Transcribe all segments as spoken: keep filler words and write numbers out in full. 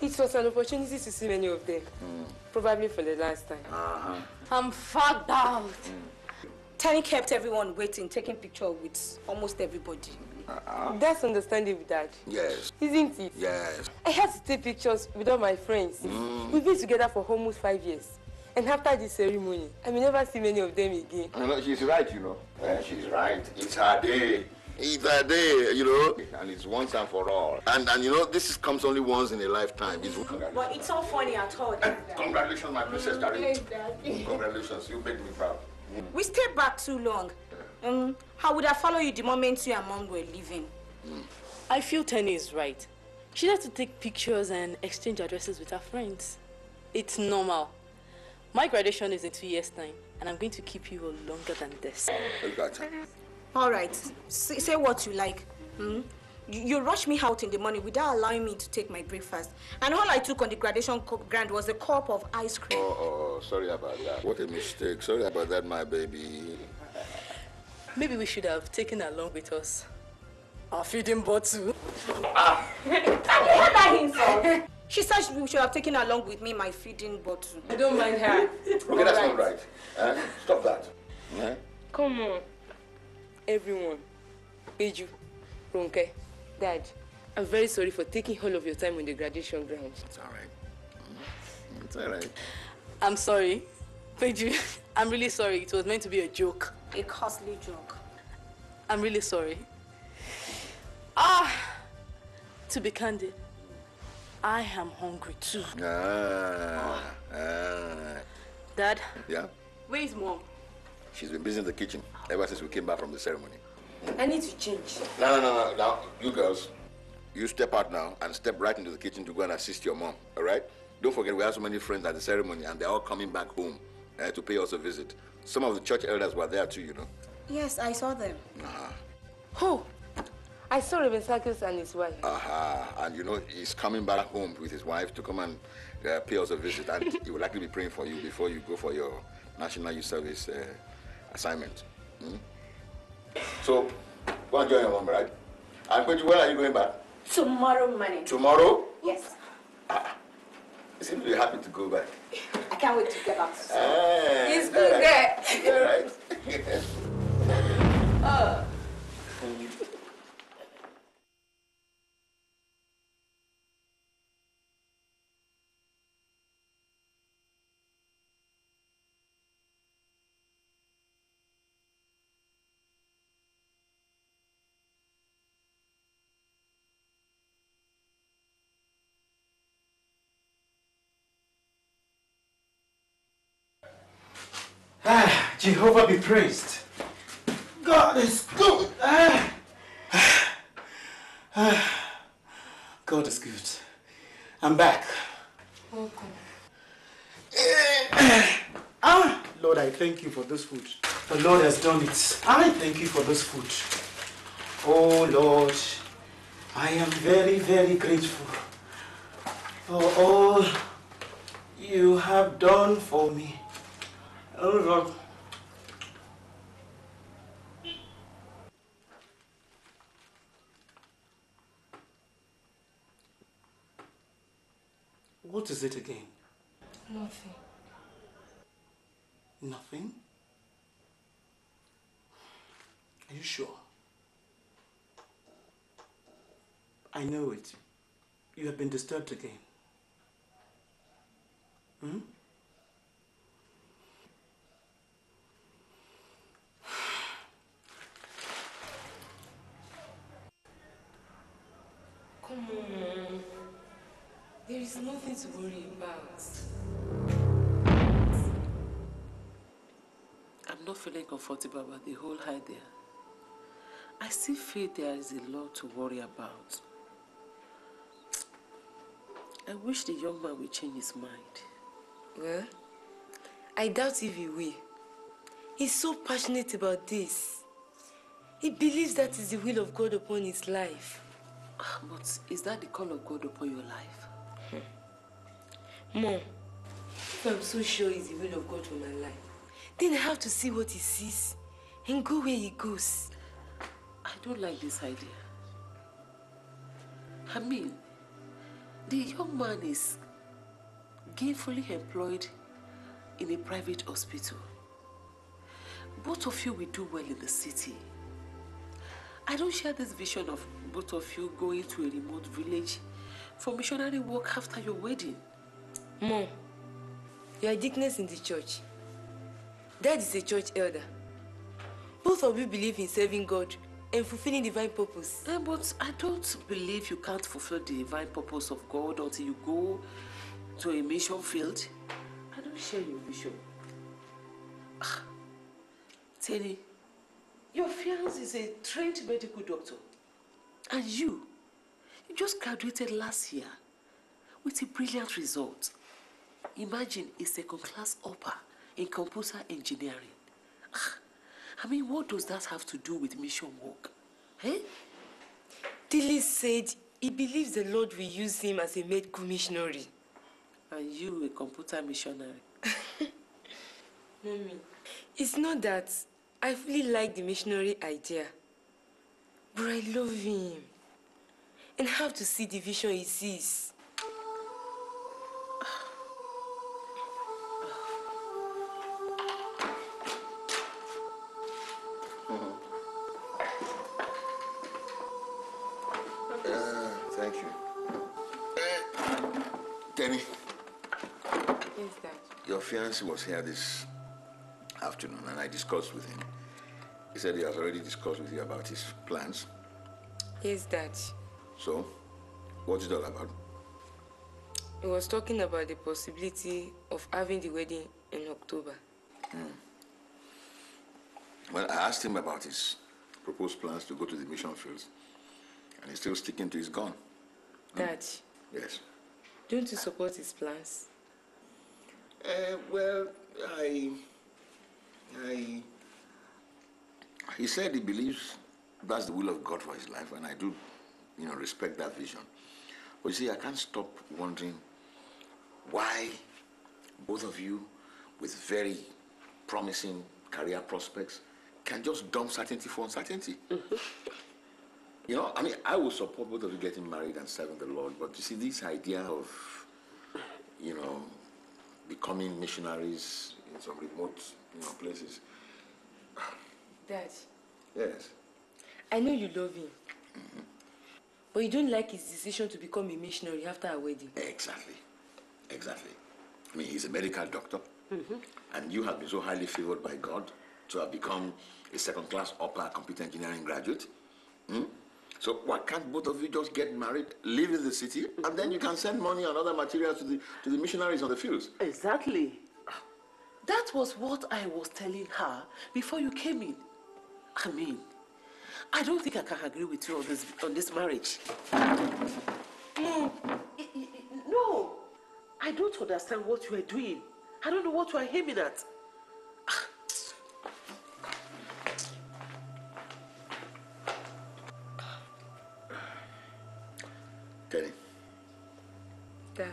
It was an opportunity to see many of them, mm. probably for the last time. Uh-huh. I'm fagged out. Mm. Tani kept everyone waiting, taking pictures with almost everybody. Uh-huh. That's understandable, Dad. Yes. Isn't it? Yes. I had to take pictures with all my friends. Mm. We've been together for almost five years. And after this ceremony, I may never see many of them again. You know, she's right, you know. Yeah, she's right. It's her day. It's a day, you know, and it's once and for all. And and you know, this is, comes only once in a lifetime. It's but it's not funny at all. And congratulations, my princess, Daddy. Congratulations, you make me proud. Mm. We stayed back too long. Um, how would I follow you the moment you and Mom were leaving? Mm. I feel Tenny is right. She had to take pictures and exchange addresses with her friends. It's normal. My graduation is in two years' time, and I'm going to keep you longer than this. All right, say, say what you like. Hmm? You, you rushed me out in the morning without allowing me to take my breakfast, and all I took on the graduation grant was a cup of ice cream. Oh, oh, sorry about that. What a mistake. Sorry about that, my baby. Maybe we should have taken her along with us. Our feeding bottle. Ah. Have you heard that himself? She said we should have taken her along with me, my feeding bottle. I don't mind her. Okay, all that's right. Not right. Uh, stop that. Yeah. Come on. Everyone, Peju, Ronke, Dad, I'm very sorry for taking all of your time on the graduation ground. It's all right. It's all right. I'm sorry, Peju. I'm really sorry. It was meant to be a joke. A costly joke. I'm really sorry. Ah! To be candid, I am hungry too. Ah, ah. Dad? Yeah? Where is Mom? She's been busy in the kitchen ever since we came back from the ceremony. I need to change. No, no, no, no. Now, you girls, you step out now and step right into the kitchen to go and assist your mom, all right? Don't forget, we have so many friends at the ceremony and they're all coming back home uh, to pay us a visit. Some of the church elders were there too, you know. Yes, I saw them. Ah. Who? I saw Reverend Sarkis and his wife. Aha, uh-huh. And you know, he's coming back home with his wife to come and uh, pay us a visit, and he will likely be praying for you before you go for your National Youth Service uh, assignment. Hmm? So, go and join your mom, right? And Peju, when are you going back? Tomorrow morning. Tomorrow? Yes. Ah, you seem to be happy to go back. I can't wait to get back. So. Ah, it's good right. There. All right. Yes. Oh. Ah, Jehovah be praised. God is good. Ah. Ah. God is good. I'm back. Welcome. Ah, Lord, I thank you for this food. The Lord has done it. I thank you for this food. Oh, Lord, I am very, very grateful for all you have done for me. Oh Lord. What is it again? Nothing. Nothing? Are you sure? I know it. You have been disturbed again. Hmm? Mm. There is nothing to worry about. I'm not feeling comfortable about the whole idea. I still feel there is a lot to worry about. I wish the young man would change his mind. Well, I doubt if he will. He's so passionate about this. He believes that is the will of God upon his life. But is that the call of God upon your life? Hmm. Mom, if I'm so sure it's the will of God for my life, then I have to see what he sees and go where he goes. I don't like this idea. I mean, the young man is gainfully employed in a private hospital. Both of you will do well in the city. I don't share this vision of both of you going to a remote village for missionary work after your wedding. Mom, you are deaconess in the church. Dad is a church elder. Both of you believe in serving God and fulfilling divine purpose. Yeah, but I don't believe you can't fulfill the divine purpose of God until you go to a mission field. I don't share your vision. Ah. Tenny, your fiance is a trained medical doctor. And you, you just graduated last year with a brilliant result. Imagine a second-class upper in computer engineering. I mean, what does that have to do with mission work? Hey? Dele said he believes the Lord will use him as a medical missionary. And you, a computer missionary. Mommy, it's not that I fully like the missionary idea, but I love him and have to see the vision he sees. He was here this afternoon and I discussed with him. He said he has already discussed with you about his plans. Yes, Dad. So, what's it all about? He was talking about the possibility of having the wedding in October. Hmm. Well, I asked him about his proposed plans to go to the mission fields and he's still sticking to his gun. Dad. Hmm? Yes. Don't you support his plans? Uh, well, I, I, he said he believes that's the will of God for his life, and I do, you know, respect that vision. But you see, I can't stop wondering why both of you, with very promising career prospects, can just dump certainty for uncertainty. Mm-hmm. You know, I mean, I will support both of you getting married and serving the Lord, but you see, this idea of, you know, becoming missionaries in some remote, you know, places. Dad. Yes. I know you love him, mm-hmm. but you don't like his decision to become a missionary after our wedding. Exactly, exactly. I mean, he's a medical doctor, mm-hmm. and you have been so highly favored by God to have become a second-class upper computer engineering graduate. Mm? So why can't both of you just get married, live in the city, and then you can send money and other materials to the, to the missionaries on the fields? Exactly. That was what I was telling her before you came in. I mean, I don't think I can agree with you on this, on this marriage. No, no, I don't understand what you are doing. I don't know what you are aiming at. Tenny. Dad.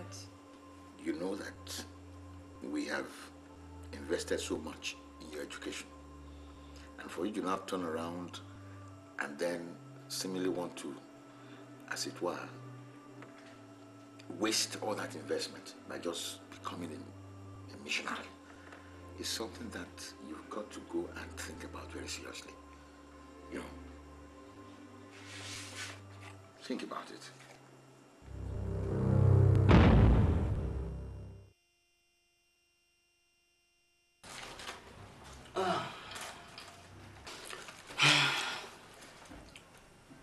You know that we have invested so much in your education. And for you to now turn around and then seemingly want to, as it were, waste all that investment by just becoming a, a missionary is something that you've got to go and think about very seriously. You know, think about it.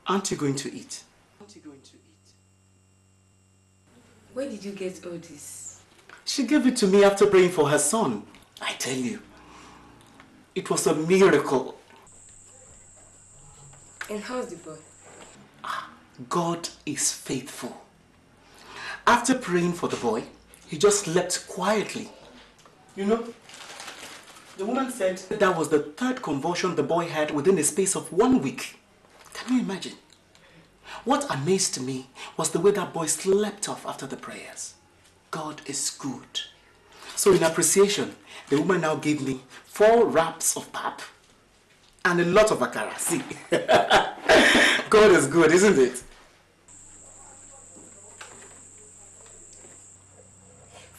Aren't you going to eat? Aren't you going to eat? Where did you get all this? She gave it to me after praying for her son. I tell you, it was a miracle. And how's the boy? God is faithful. After praying for the boy, he just slept quietly. You know, the woman said that was the third convulsion the boy had within a space of one week. Can you imagine? What amazed me was the way that boy slept off after the prayers. God is good. So in appreciation, the woman now gave me four wraps of pap and a lot of akara. See? God is good, isn't it?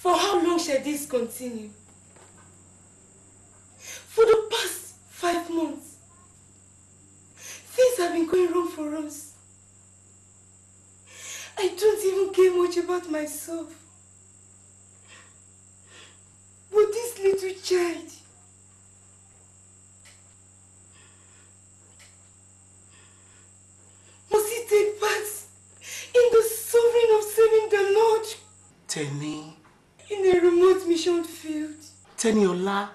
For how long shall this continue? For the past five months. Things have been going wrong for us. I don't even care much about myself. But this little child... must he take part in the suffering of serving the Lord? Teni. In a remote mission field. Teniola,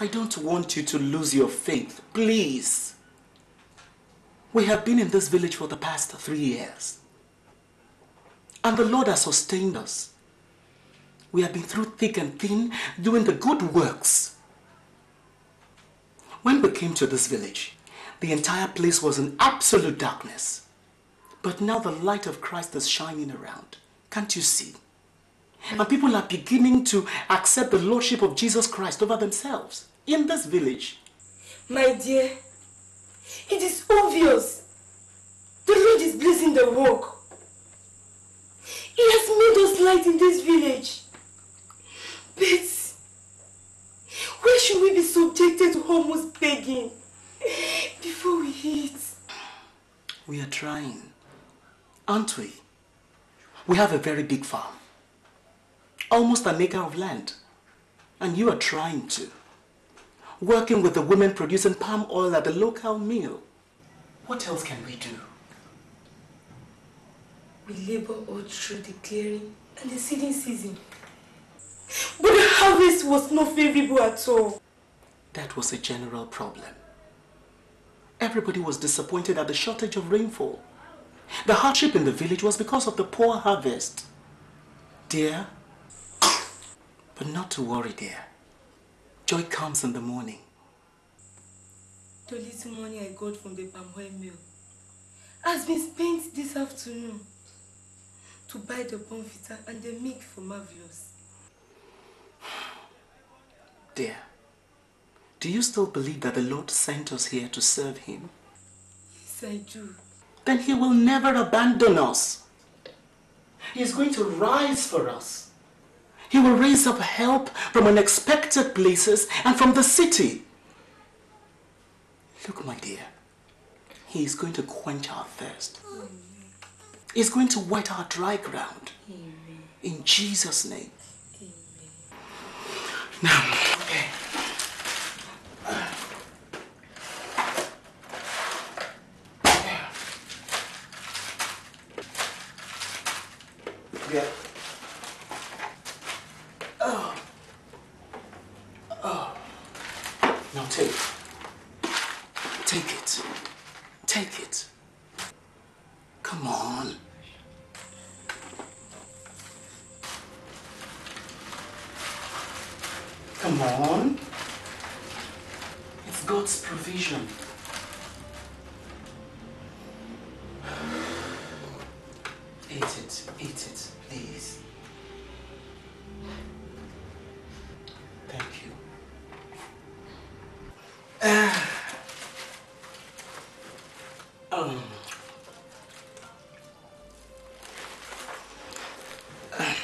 I don't want you to lose your faith, please. We have been in this village for the past three years. And the Lord has sustained us. We have been through thick and thin, doing the good works. When we came to this village, the entire place was in absolute darkness. But now the light of Christ is shining around. Can't you see? And people are beginning to accept the lordship of Jesus Christ over themselves in this village. My dear, it is obvious. The Lord is blessing the work. He has made us light in this village. But why should we be subjected to almost begging before we eat? We are trying, aren't we? We have a very big farm. Almost an acre of land. And you are trying to. Working with the women producing palm oil at the local mill. What else can we do? We labor all through the clearing and the seeding season. But the harvest was not favorable at all. That was a general problem. Everybody was disappointed at the shortage of rainfall. The hardship in the village was because of the poor harvest. Dear, but not to worry, dear. Joy comes in the morning. The little money I got from the palm oil mill has been spent this afternoon to buy the Pumvita and the milk for Marvellous. Dear, do you still believe that the Lord sent us here to serve Him? Yes, I do. Then He will never abandon us. He is going to rise for us. He will raise up help from unexpected places and from the city. Look, my dear, He is going to quench our thirst. Amen. He is going to wet our dry ground. Amen. In Jesus' name. Amen. Now, okay. Yeah. Oh. Oh. Now take it. Take it. Take it. Come on. Come on. It's God's provision. Eat it. Eat it. Please. Thank you. Uh, um, uh,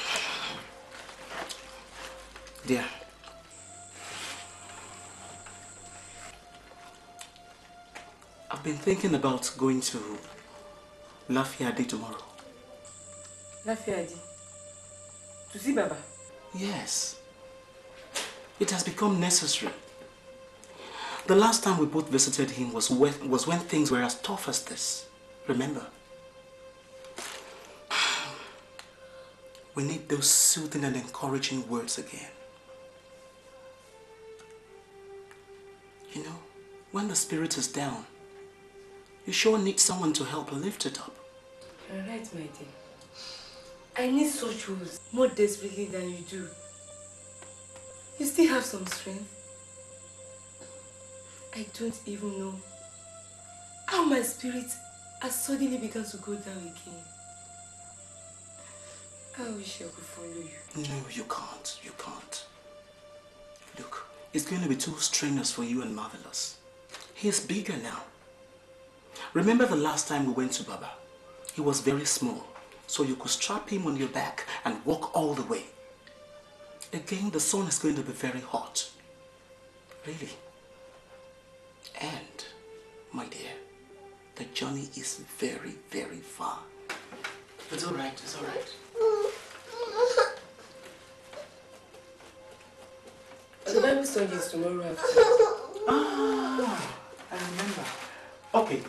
dear. I've been thinking about going to Lafia Day tomorrow. Lafia Day? To see Baba? Yes. It has become necessary. The last time we both visited him was when, was when things were as tough as this. Remember? We need those soothing and encouraging words again. You know, when the spirit is down, you sure need someone to help lift it up. You're right, my dear. I need such rules more desperately than you do. You still have some strength. I don't even know how my spirit has suddenly begun to go down again. I wish I could follow you. No, you can't. You can't. Look, it's going to be too strenuous for you and Marvellous. He is bigger now. Remember the last time we went to Baba? He was very small. So you could strap him on your back and walk all the way. Again, the sun is going to be very hot. Really. And, my dear, the journey is very, very far. It's all right, it's all right. The Bible study is tomorrow after. Ah, I remember. Okay,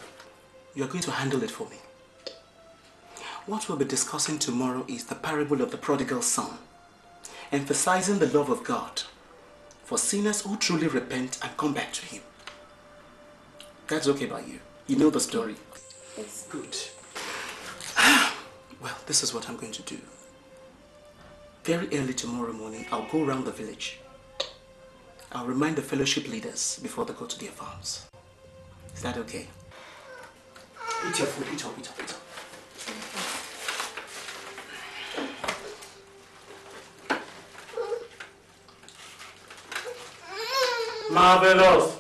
you're going to handle it for me. What we'll be discussing tomorrow is the parable of the prodigal son, emphasizing the love of God for sinners who truly repent and come back to Him. That's okay by you. You know the story. Yes. Good. Well, this is what I'm going to do. very early tomorrow morning, I'll go around the village. I'll remind the fellowship leaders before they go to their farms. Is that okay? Eat your food, eat up, eat up, eat up. Marvellous!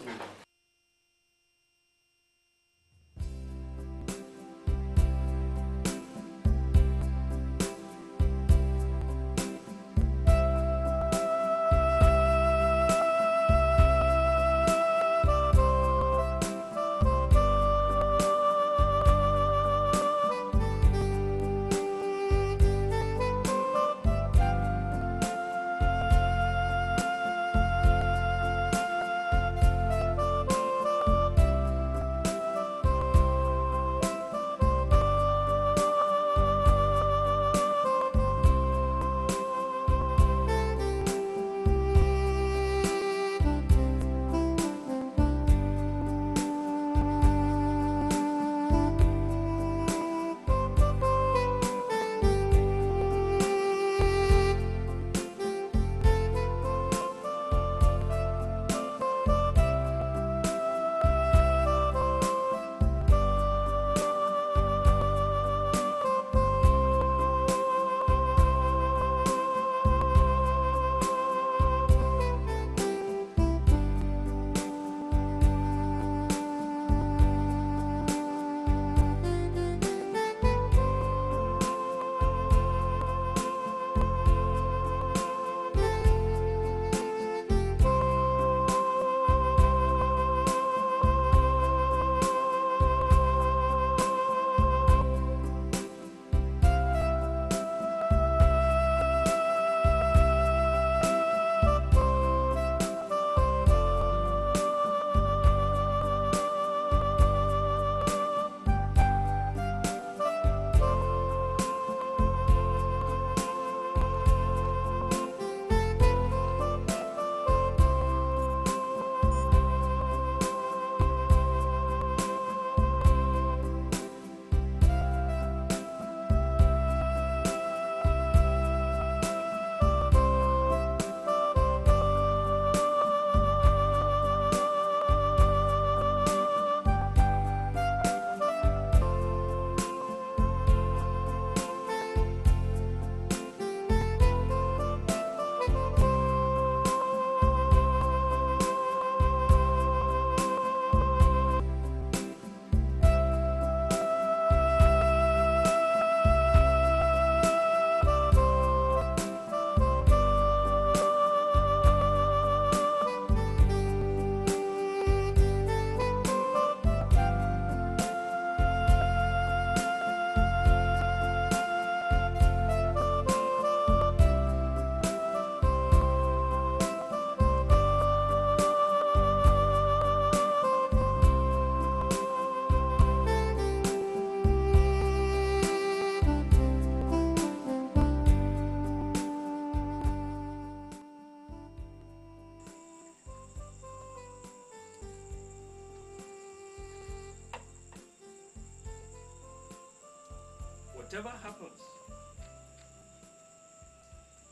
Whatever happens,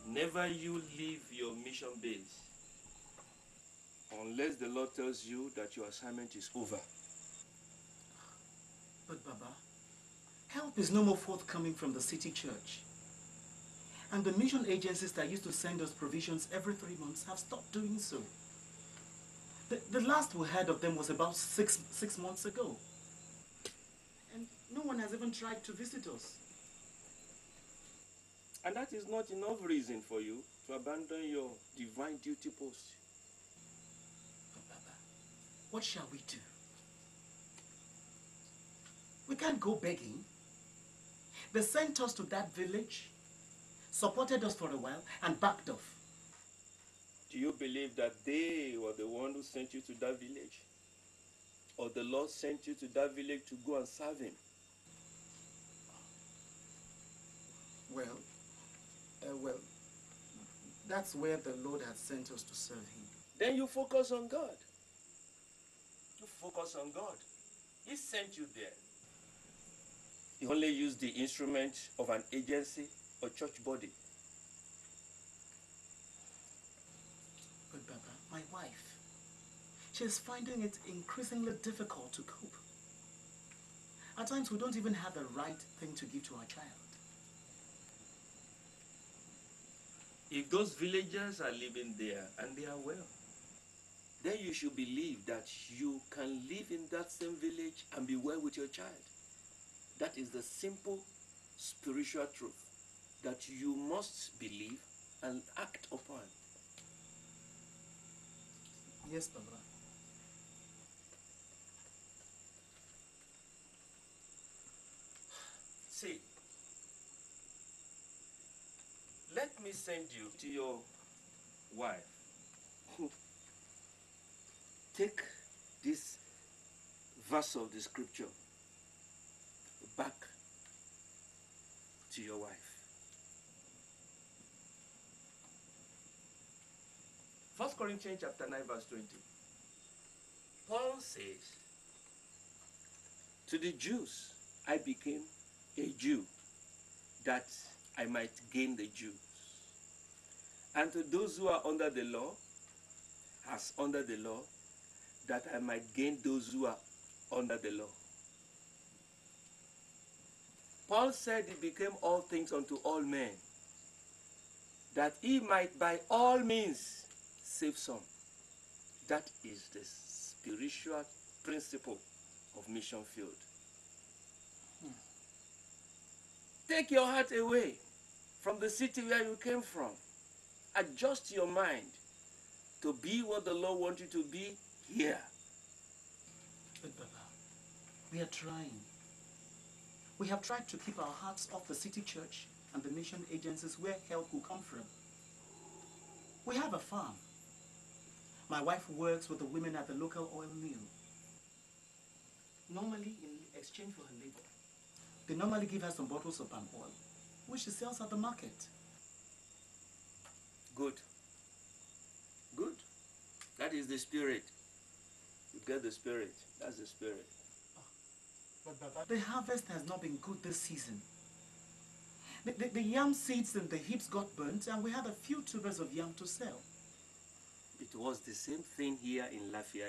never you leave your mission base unless the Lord tells you that your assignment is over. But Baba, help is no more forthcoming from the city church. And the mission agencies that used to send us provisions every three months have stopped doing so. The, the last we heard of them was about six, six months ago. And no one has even tried to visit us. And that is not enough reason for you to abandon your divine duty post. But Baba, what shall we do? We can't go begging. They sent us to that village, supported us for a while, and backed off. Do you believe that they were the one who sent you to that village? Or the Lord sent you to that village to go and serve him? Well, uh, well, that's where the Lord has sent us to serve him. Then you focus on God. You focus on God. He sent you there. You only use the instrument of an agency or church body. my wife. She is finding it increasingly difficult to cope. At times, we don't even have the right thing to give to our child. If those villagers are living there and they are well, then you should believe that you can live in that same village and be well with your child. That is the simple spiritual truth that you must believe and act upon. Yes, Papa. See, let me send you to your wife. Take this verse of the scripture back to your wife. First Corinthians chapter nine verse twenty. Paul says, to the Jews I became a Jew, that I might gain the Jews. And to those who are under the law, as under the law, that I might gain those who are under the law. Paul said he became all things unto all men, that he might by all means save some. That is the spiritual principle of mission field. Hmm. Take your heart away from the city where you came from. Adjust your mind to be what the Lord wants you to be here. But Baba, we are trying. We have tried to keep our hearts off the city church and the mission agencies where help will come from. We have a farm. My wife works with the women at the local oil mill. Normally, in exchange for her labor, they normally give her some bottles of palm oil, which she sells at the market. Good. Good. That is the spirit. You get the spirit. That's the spirit. The harvest has not been good this season. The, the, the yam seeds and the heaps got burnt, and we had a few tubers of yam to sell. It was the same thing here in Lafia.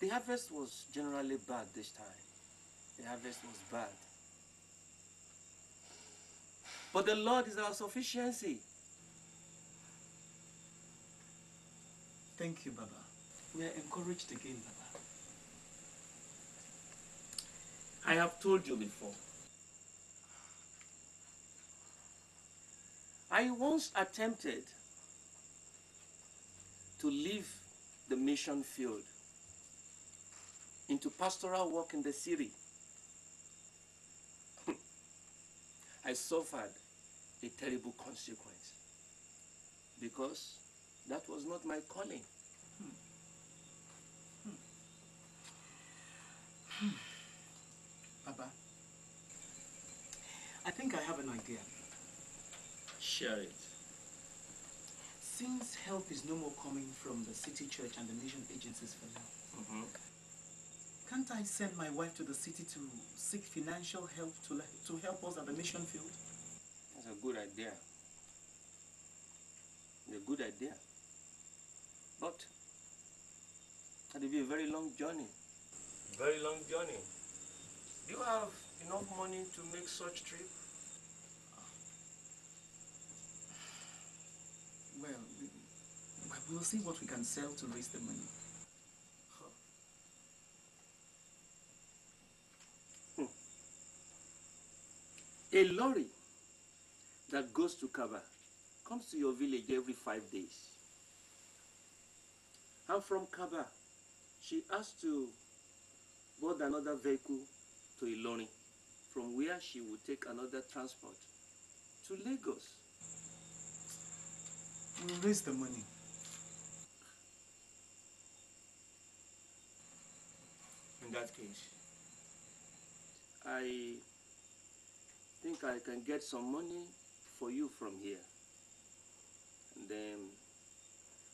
The harvest was generally bad this time. The harvest was bad. But the Lord is our sufficiency. Thank you, Baba. We are encouraged again, Baba. I have told you before. I once attempted to leave the mission field into pastoral work in the city. I suffered a terrible consequence because that was not my calling. Hmm. Hmm. Hmm. Baba, I think I have an idea. Share it. Since help is no more coming from the city church and the mission agencies for now, mm-hmm. can't I send my wife to the city to seek financial help to, to help us at the mission field? That's a good idea. It's a good idea. But that will be a very long journey. Very long journey. Do you have enough money to make such trip? Well, we'll see what we can sell to raise the money. Huh. Hmm. A lorry that goes to Kabba comes to your village every five days. And from Kabba, she has to board another vehicle to Iloni, from where she would take another transport to Lagos. We'll raise the money. In that case, I think I can get some money for you from here. And then,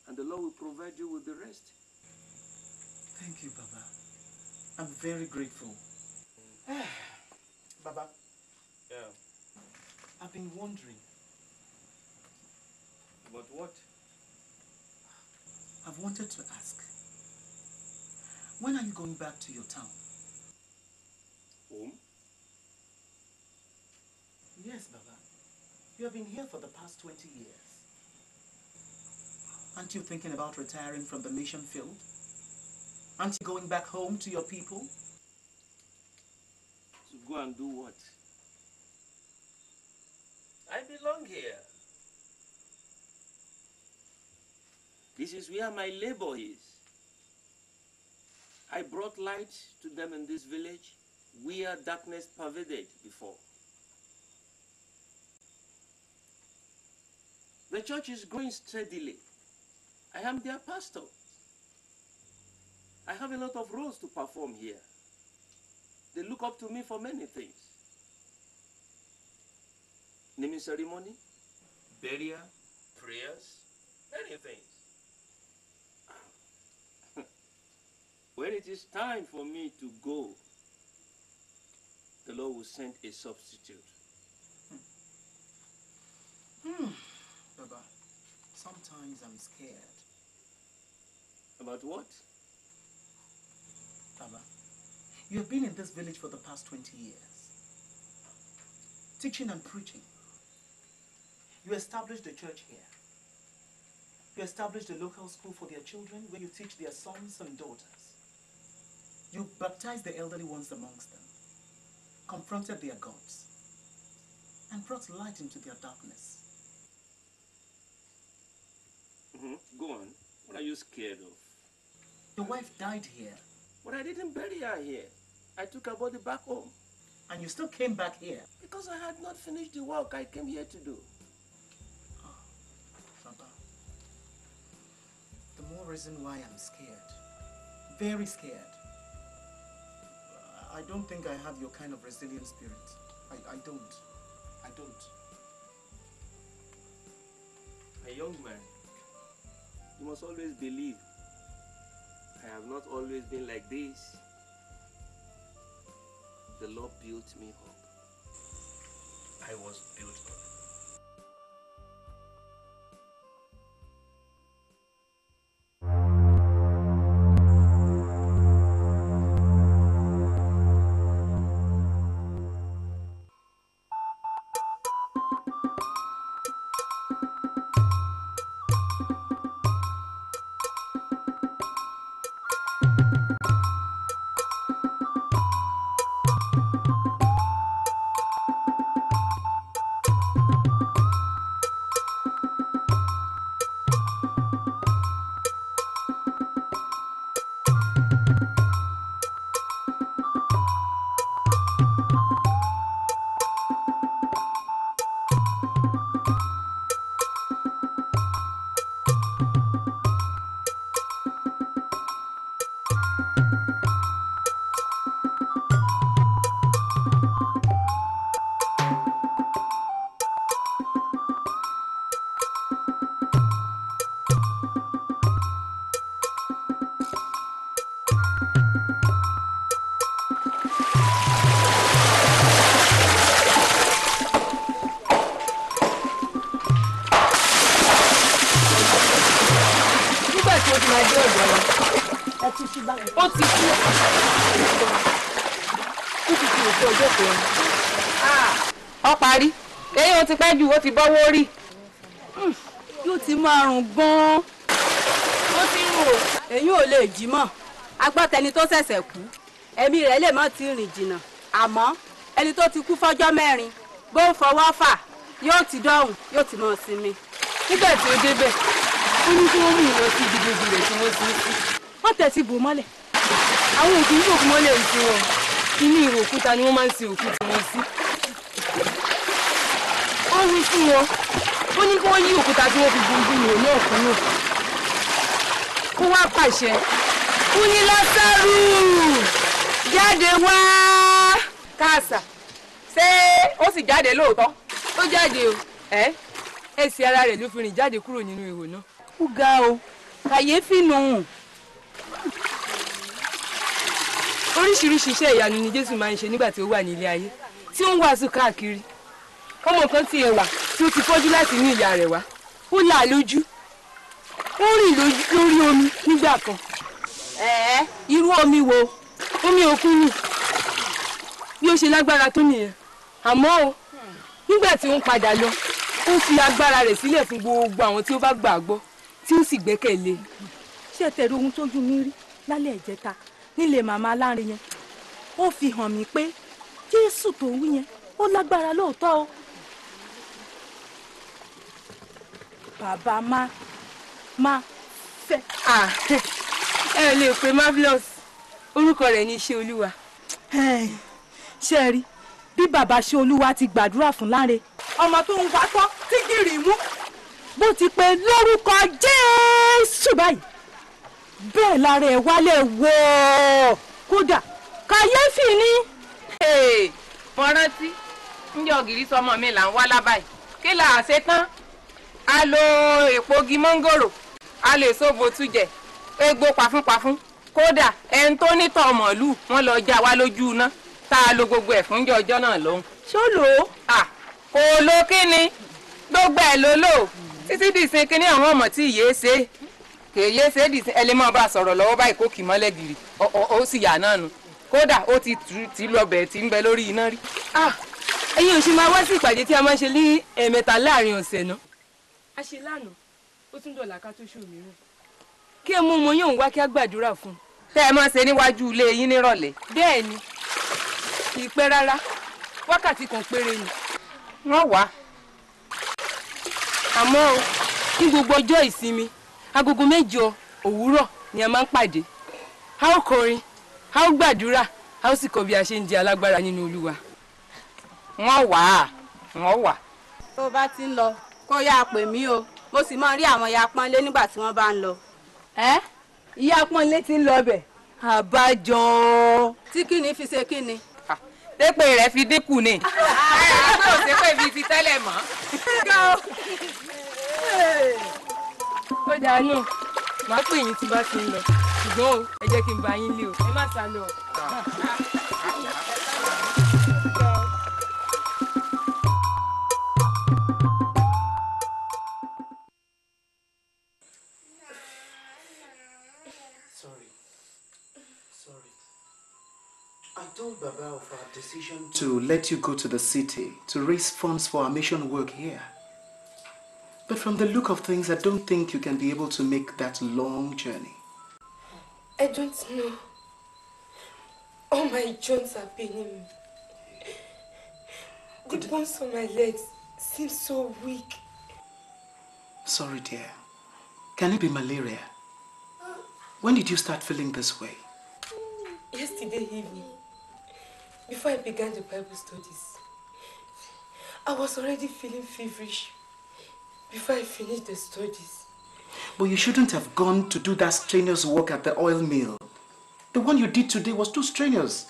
and the Lord will provide you with the rest. Thank you, Baba. I'm very grateful. Baba, yeah. I've been wondering. About what? wanted to ask, when are you going back to your town? Home? Yes, Baba. You have been here for the past twenty years. Aren't you thinking about retiring from the mission field? Aren't you going back home to your people? To go and do what? I belong here. This is where my labor is. I brought light to them in this village where darkness pervaded before. The church is growing steadily. I am their pastor. I have a lot of roles to perform here. They look up to me for many things. Naming ceremony, burial, prayers, many things. When it is time for me to go, the Lord will send a substitute. Hmm. Hmm. Baba, sometimes I'm scared. About what? Baba, you have been in this village for the past twenty years, teaching and preaching. You established the church here. You established a local school for their children where you teach their sons and daughters. You baptized the elderly ones amongst them, confronted their gods, and brought light into their darkness. Mm-hmm. Go on. What are you scared of? Your wife died here. But I didn't bury her here. I took her body back home. And you still came back here? Because I had not finished the work I came here to do. Oh, Baba. The more reason why I'm scared. Very scared. I don't think I have your kind of resilient spirit. I, I don't. I don't. A young man, you must always believe. I have not always been like this. The Lord built me up. I was built up. Ó ti bọ́wọ́ rí yóò ti máa rùn gan-an ó ti ń rò èyí ò lè jí mọ́ agbọ́tẹni tó ṣẹ̀ṣẹ̀ kú ẹ̀mí rẹ̀ lè má ti rìn jìnnà àmọ́ ẹni tó ti kú fọ́jọ́ mẹ́rin bó ń fọwọ́ fà yóò ti dọ̀hùn yóò ti mọ̀ sinmi. nígbà tí ó débẹ̀ ó ní kí wọ́n mú ìwọ sí gidigidi rẹ̀ tí wọ́n ti ń kú. wọ́n tẹ̀sí bò mọ́lẹ̀ àwọn òkú yóò kú mọ́lẹ̀ ìsìn wọn inú ìrò òkúta ni wọ́n máa ń sin òkú tí wọ́n sí. ó wí fún wọn ó ní kí wọ́n yí òkúta tí wọ́n fi gbogbo ìwò náà kú náà kó wá pàṣẹ kú ní Lásárù jáde wá káàsà ṣé ó sì jáde lóòótọ́ ó jáde o ẹ èsì ara rẹ̀ ló fi rìn jáde kúrò nínú ìwò náà ó ga o kàyéfì nù oríṣiríṣi iṣẹ́ ìyanu ni Jésù máa ń ṣe nígbà tí ó wà ní ilé ayé tí ó ń wàásù káàkiri. ọmọ kan ti ẹwà tí ó ti fọ́jú láti inú ìyá rẹ̀ wá ó là lójú Ó Baba ma ma fẹ́. Ah, ẹ lè pe Marvellous. Orúkọ rẹ̀ ni iṣẹ́ Olúwa. Eh. Ṣé rí bí bàbá ṣe Olúwa ti gbàdúrà fún Láre. Ọmọ tó ń wá tó ti gìrì mú. Bó ti pé lórúkọ Jésù báyìí. Bẹ́ẹ̀ Láre ẹ wálé wò. Kódà kàyéfì ni. Eh, mo rántí. Nje ògiri sọmọ mi là ń wá lábàyí. Kí la ṣe tán? A lo èpo igi mọ́ngòrò, a lè so bòtújẹ, egbò pàfúnpàfún, kódà ẹni tó nítọ̀ mọ̀lú wọn lọ já wa lójú iná tá a lo gbogbo ẹ̀ fún ọjọ́ náà lọ́hùn. Ṣó lò ó? À kò lo kíni gbogbo ẹ̀ ló lò títí dìsín kíní àwọn ọmọ tí ìyé ṣe kì í yé ṣe dìsín ẹ lè máa bá a sọ̀rọ̀ lọ́wọ́ báyìí kó kì í mọ́lẹ̀ gìrì ó sì yà náà nu kódà ó ti ti lọ bẹ̀rẹ̀ tí ń bẹ lórí iná rí. Ẹ̀yin ò ṣe máa wá sí ìpàdé tí a máa ń ṣe ní ẹ̀ẹ̀mẹta láàrin ọ̀sẹ̀ náà. A ṣe lánàá ó tún dọ̀là ká tó ṣe òmíràn kí ẹ mú ọmọ yóò wá kí á gbàdúrà fún un. Tẹ́ ẹ máa ṣe níwájú ilé yín nírọ̀lẹ́. Bẹ́ẹ̀ ni kì í pẹ́ rárá wákàtí kan péré ni. Wọ́n wá àmọ́ o ní gbogbo ọjọ́ ìsinmi agogo mẹ́jọ òwúrọ̀ ni a máa ń pàdé. A ó kọrin, a ó gbàdúrà, a ó sì kọ́ bí a ṣe ń di alágbára nínú Olúwa. Wọ́n wá wọ́n wá. Tó o bá ti ń lọ kó yá pè mí o mo sì máa rí àwọn ìyá pọ́nlé nígbà tí wọ́n bá ń lọ. Ẹ ìyá pọ́nlé ti ń lọ bẹ̀. Àbájọ. Tí kí ni fi ṣe kí ni. Tépè rẹ̀ fi dínkù ni. Àgbà ò ṣépè bíi ti tẹ́lẹ̀ mọ́. Ó dáa náà màá pè yín tí bá ti ń lọ ṣùgbọ́n o ẹ jẹ́ kí n bá yín lé o ẹ má sá lọ. I told Baba of our decision to let you go to the city to raise funds for our mission work here. But from the look of things, I don't think you can be able to make that long journey. I don't know. All my joints are paining me. The Did... bones on my legs seem so weak. Sorry, dear. Can it be malaria? When did you start feeling this way? Yesterday evening. Before I began the Bible studies, I was already feeling feverish before I finished the studies. But you shouldn't have gone to do that strenuous work at the oil mill. The one you did today was too strenuous.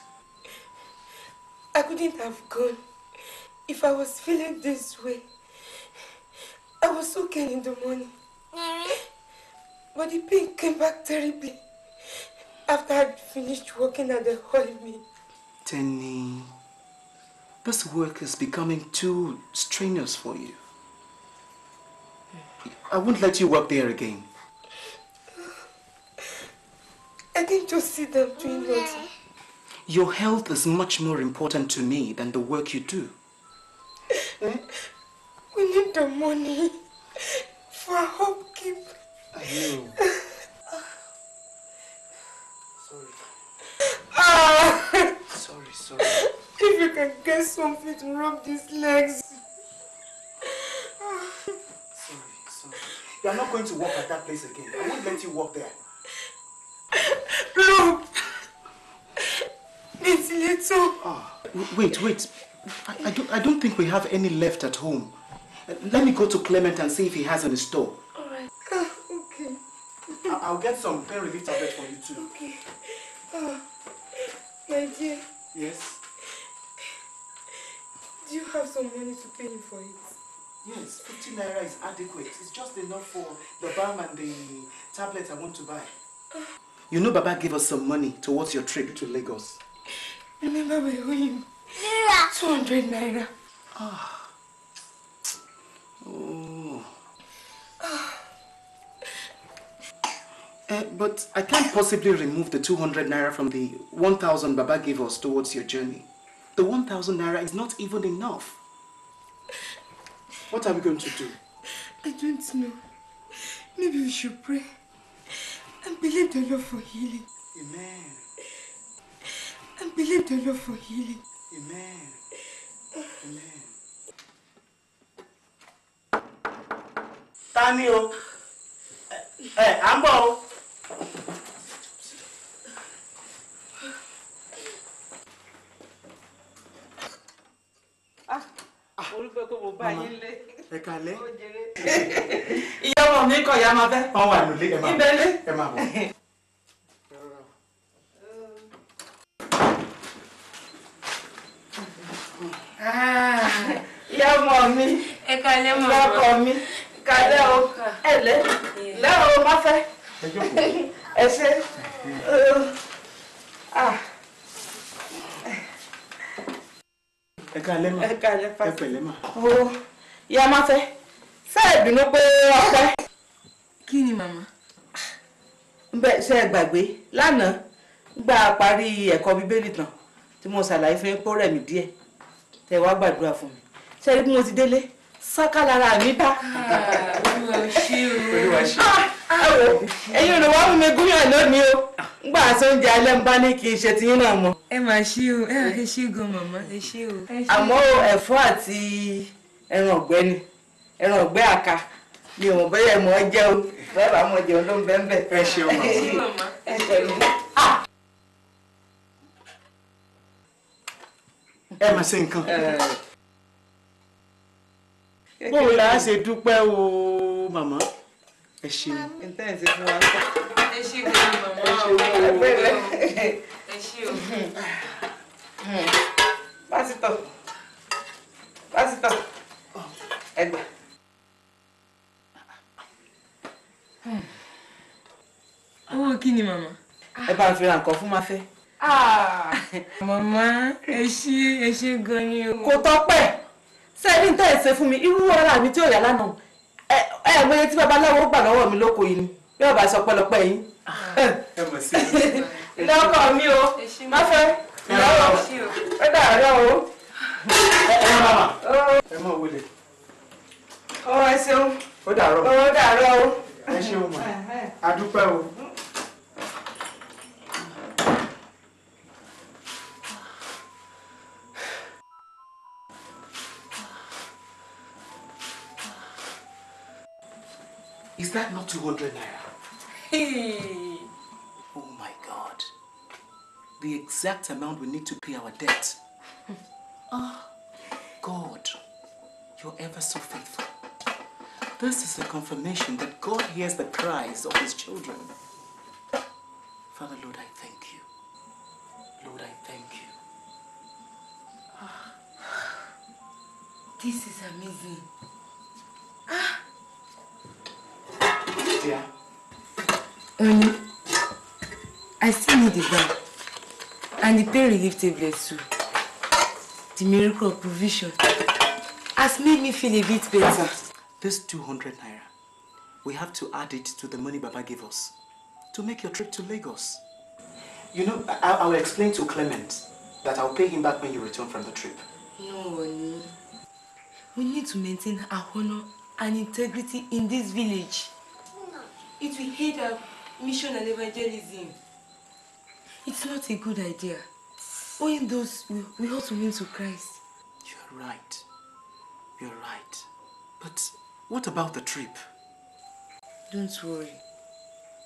I couldn't have gone if I was feeling this way. I was okay in the morning, but the pain came back terribly after I finished working at the oil mill. Tenny, this work is becoming too strenuous for you. I won't let you work there again. I can just see them doing nothing. Your health is much more important to me than the work you do. We need the money for our upkeep. I know. Sorry. Ah! Sorry, sorry. If you can get something to rub these legs. Sorry, sorry. You are not going to work at that place again. I won't let you work there. Look! It's little. Ah, wait, wait. I, I, don't, I don't think we have any left at home. Let me go to Clement and see if he has any store. All right. Ah, okay. I, I'll get some pain relief tablet for you too. Okay. Ah. My dear. Yes? Do you have some money to pay me for it? Yes, fifty naira is adequate. It's just enough for the balm and the tablet I want to buy. Uh, you know Baba gave us some money towards your trip to Lagos. Remember we owe him two hundred naira. Ah. Oh. Ah. Uh, but I can't possibly remove the two hundred naira from the one thousand Baba gave us towards your journey. The one thousand naira is not even enough. What are we going to do? I don't know. Maybe we should pray and believe the Lord for healing. Amen. And believe the Lord for healing. Amen. Amen. Tanio. Hey, Ambo. Ah, ah. Mama. Ah, yeah, mommy. I can't love me. Hello, hello, hello, my friend. I said, ah, I can't I can't oh, yeah, my friend. Say, do not go. Kini, Mama. But say, baby, Lana, but Paris, a copy belly. The most alive, poor, and dear. They were bad graph for me. Say, it was daily. Sakalara mi ba. Ah, o se o. Ah, o. Eyin lo wa mi guyan lo mi o. Ngba so nje ale nba ni ki se tin na mo. E ma se o. E se go mama, e se o. Àmọ́ ẹ̀fọ́ àti ẹran ọ̀gbẹ́ ni. Ẹran ọ̀gbẹ́ aka. Mi o boye mo je o. Baba mo je o lo nbe nbe. E se o mama. E se o. Ah. E ma se nkan. Eh. Bó la ṣe dúpẹ́ o màmá ẹ ṣé intense fún wa ẹ ṣé o màmá ẹ ṣé o pásítọ̀ pásítọ̀ ẹgbà owó kí ni màmá ẹ bá fi ra nǹkan fún ma fẹ́ ah màmá ẹ ṣé ẹ ṣé gan ni o kò tọ́pẹ́ sẹ́ni tẹ́ ẹ̀ ṣe fún mi irú ara mi tí ò yà lánàá ẹ ẹ wọlé tí babaláwo gbà lọ́wọ́ mi lóko yìí ni bí ọba sọ pẹ́lọpẹ́ yín. ẹ mọ̀ sí i. lọ́kọ̀ mi o má fẹ́ lọ́wọ́ ó dàárọ̀ o. ẹ ẹ mama ẹ mọ̀ wọlé. ọ ẹ ṣeun ó dàárọ̀ ó dàárọ̀ o. ẹ ṣeun mà á dúpẹ́ o. Is that not two hundred naira? Hey. Oh my God. The exact amount we need to pay our debt. Ah, God, you're ever so faithful. This is a confirmation that God hears the cries of his children. Father, Lord, I thank you. Lord, I thank you. Ah. This is amazing. Ah. Yeah. Um, I still need the bag and the pain relief tablets too. The miracle of provision has made me feel a bit better. This two hundred naira, we have to add it to the money Baba gave us to make your trip to Lagos. You know, I, I will explain to Clement that I'll pay him back when you return from the trip. No, Oni. We need to maintain our honor and integrity in this village. It will hate our mission and evangelism. It's not a good idea. Only those we, we ought to win to Christ. You're right. You're right. But what about the trip? Don't worry.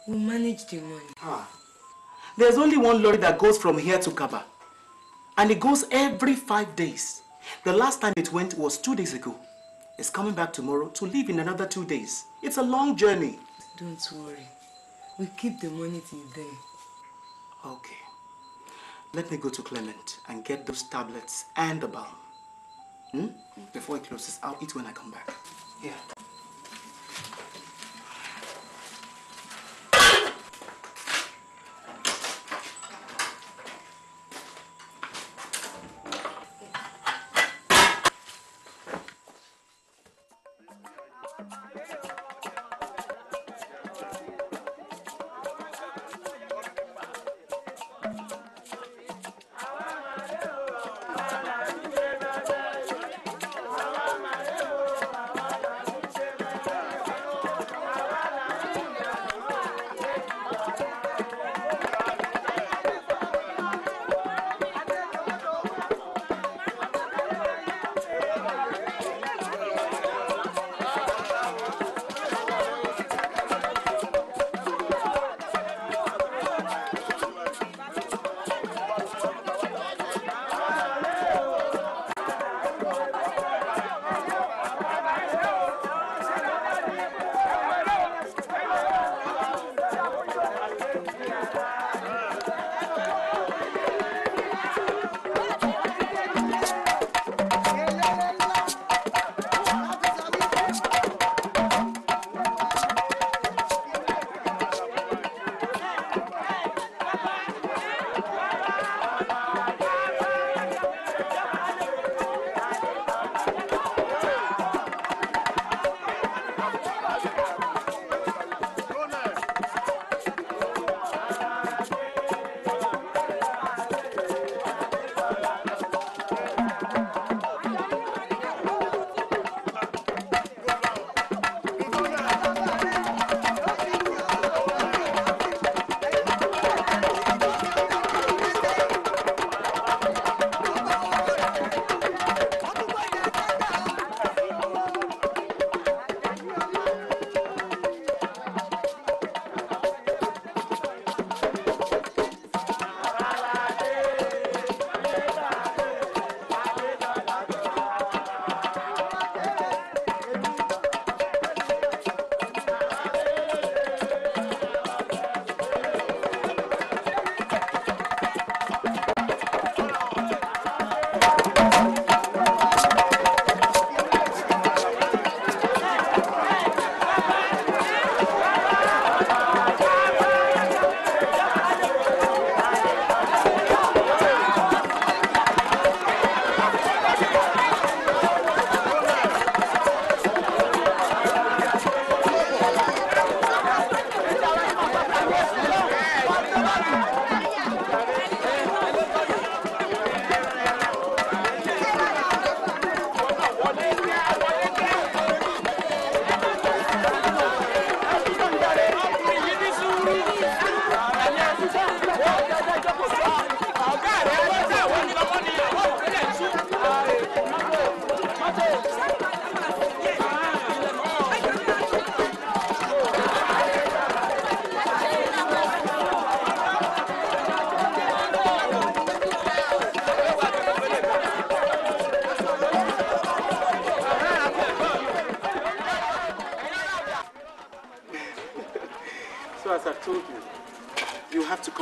We'll manage the money. Ah. There's only one lorry that goes from here to Kabba. And it goes every five days. The last time it went was two days ago. It's coming back tomorrow to leave in another two days. It's a long journey. Don't worry. We keep the money till then. Okay. Let me go to Clement and get those tablets and the balm. Hmm? Before it closes, I'll eat when I come back. Yeah.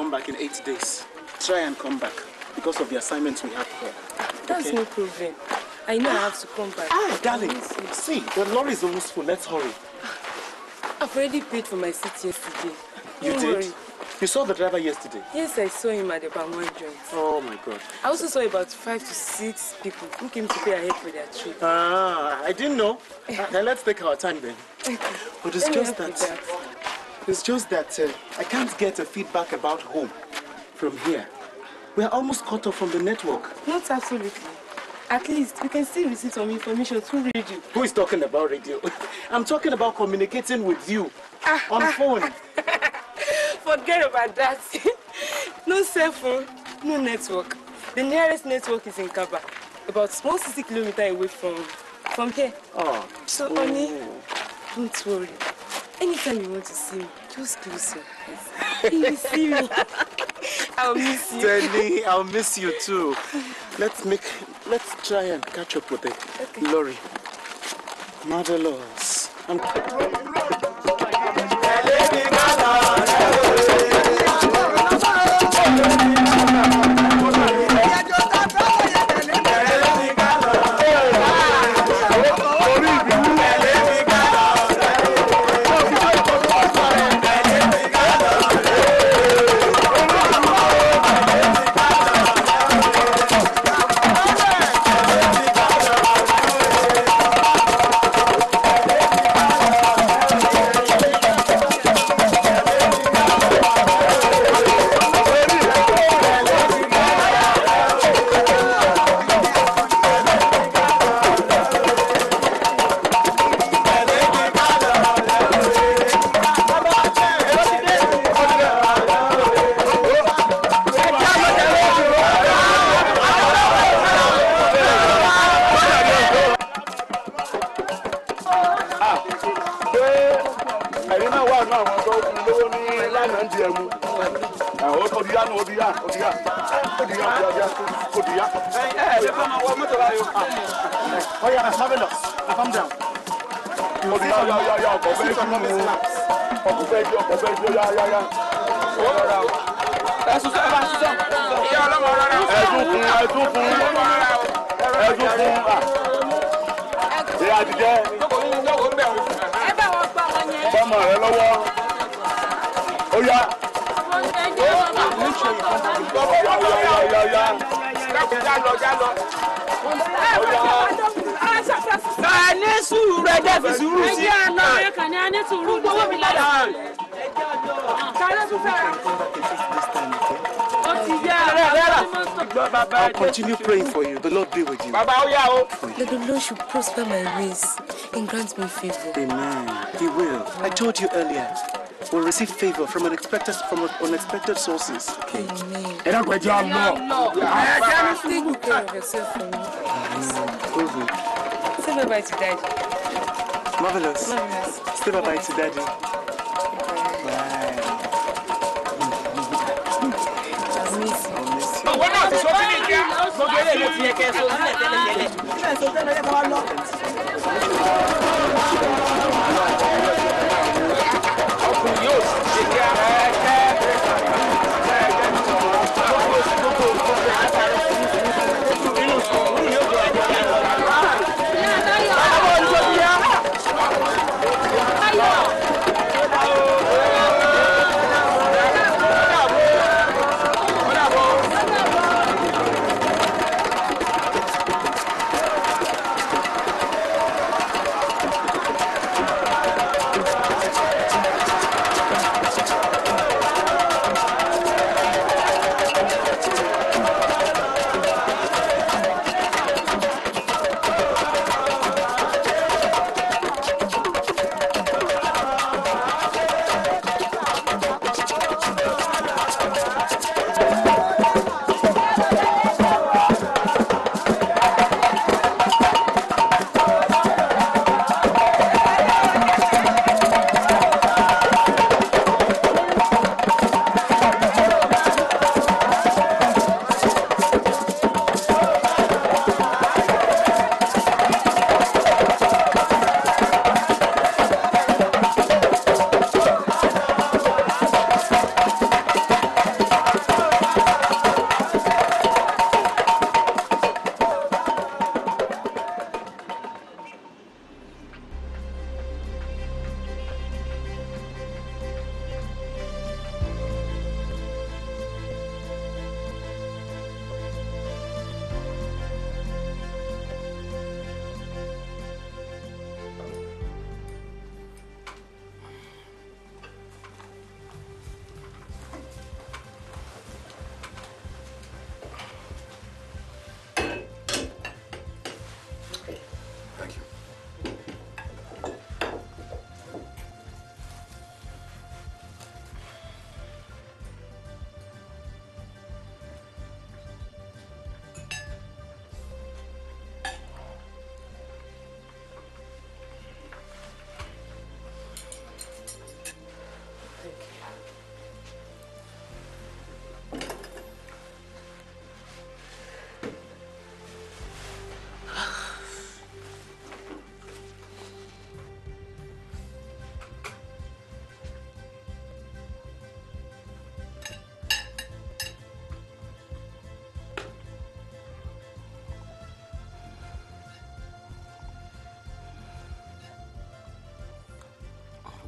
come back in eight days. Try and come back because of the assignments we have here. That's okay? No problem. I know I have to come back. Ah, darling, see, the lorry is almost full. Let's hurry. I've already paid for my seat yesterday. You Don't did? Worry. You saw the driver yesterday? Yes, I saw him at the Bangwan joint. Oh my God. I also saw about five to six people who came to pay ahead for their trip. Ah, I didn't know. Now let's take our time then. Okay. But it's just that, that. It's just that uh, I can't get a feedback about home from here. We're almost cut off from the network. Not absolutely. At least we can still receive some information through radio. Who is talking about radio? I'm talking about communicating with you ah, on ah, phone. Forget about that. No cell phone, no network. The nearest network is in Kabba, about one hundred sixty kilometers away from from here. Oh. So, oh. Honey, don't worry. Anytime you want to see me, just do so. Please see me. I'll miss you. Danny, I'll miss you too. Let's make, let's try and catch up with the okay. lorry. Marvellous. I'm... I'll continue praying for you. The Lord be with you. That the Lord should prosper my ways and grant me favor. Amen. He will. I told you earlier, we'll receive favor from unexpected from unexpected sources. Okay. Amen. Take care of yourself for me. Mm-hmm. Say bye-bye to Daddy. Marvellous. Marvellous. Say bye-bye to Daddy.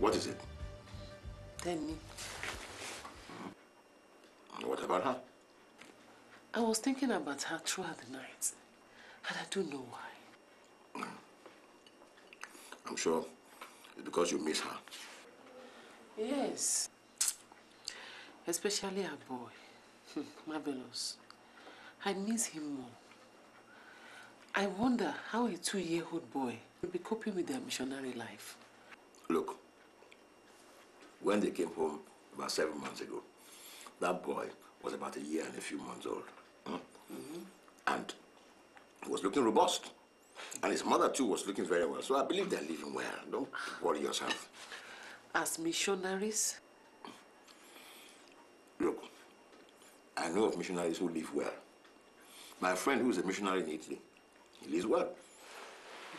What is it? Tell me. What about her? I was thinking about her throughout the night, and I don't know why. I'm sure it's because you miss her. Yes. Especially her boy, Marvellous. I miss him more. I wonder how a two-year-old boy will be coping with their missionary life. Look, when they came home about seven months ago, that boy was about a year and a few months old. Mm? Mm-hmm. And he was looking robust. And his mother, too, was looking very well. So I believe they're living well. Don't worry yourself. As missionaries? Look, I know of missionaries who live well. My friend who is a missionary in Italy, he lives well.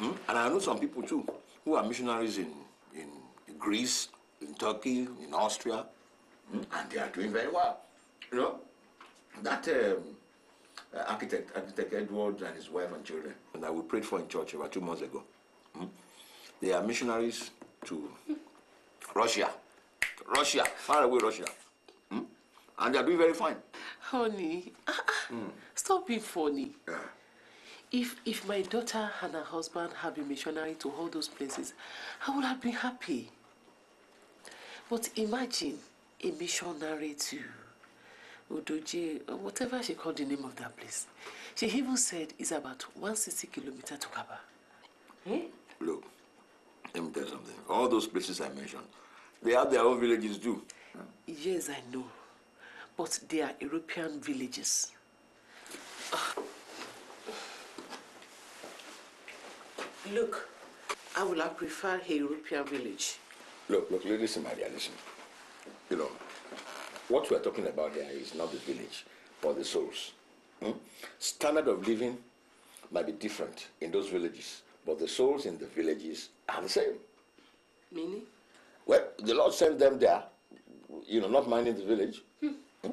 Mm? And I know some people, too, who are missionaries in, in Greece, in Turkey, in Austria. Mm? And they are doing very well. You know, that um, uh, architect, architect Edwards and his wife and children, and I we prayed for in church about two months ago, mm? They are missionaries to Russia. Russia, far away Russia. Mm? And they are doing very fine. Honey, mm. Stop being funny. Yeah. If, if my daughter and her husband had been missionary to all those places, I would have been happy. But imagine a missionary to Odoje, or whatever she called the name of that place. She even said it's about one hundred sixty kilometers to Kabba. Hmm? Look, let me tell you something. All those places I mentioned, they have their own villages too. Yes, I know. But they are European villages. Look, I would have preferred a European village. Look, look, listen, Maria, listen. You know, what we're talking about here is not the village, but the souls. Hmm? Standard of living might be different in those villages, but the souls in the villages are the same. Meaning? Well, the Lord sent them there, you know, not minding the village. Hmm. Hmm?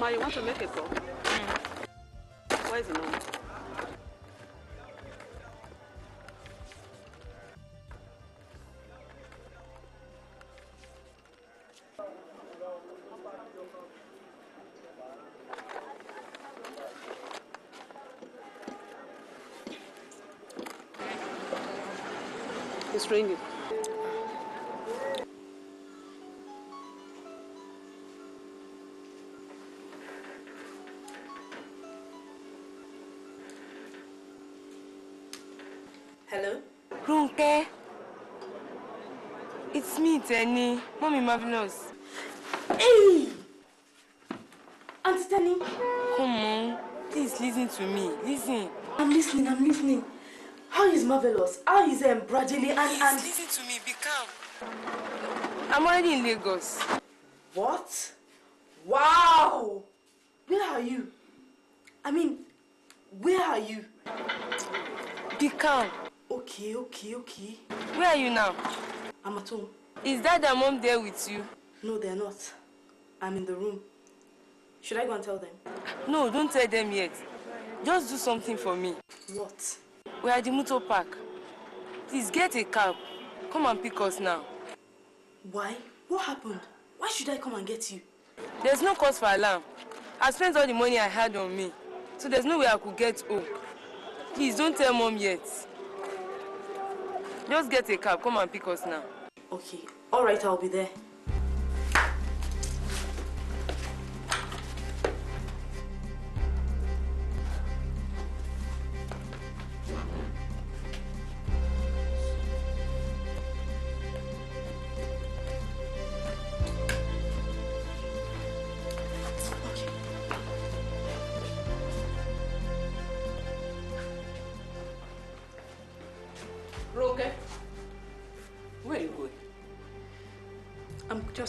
Ma, you want to make a call? Mm. Where is the number? It's ringing. Tenny, Mommy Marvellous. Hey! Auntie Tenny. Come on, please listen to me. Listen. I'm listening, I'm listening. How is Marvellous? How is um, Brajeli and, and... Listen to me, be calm. I'm already in Lagos. What? Wow! Where are you? I mean, where are you? Be calm. Okay, okay, okay. Where are you now? I'm at home. Is Dad and Mom there with you? No, they're not. I'm in the room. Should I go and tell them? No, don't tell them yet. Just do something for me. What? We're at the motor park. Please get a cab. Come and pick us now. Why? What happened? Why should I come and get you? There's no cause for alarm. I spent all the money I had on me, so there's no way I could get home. Please don't tell Mom yet. Just get a cab, come and pick us now. Okay, all right, I'll be there.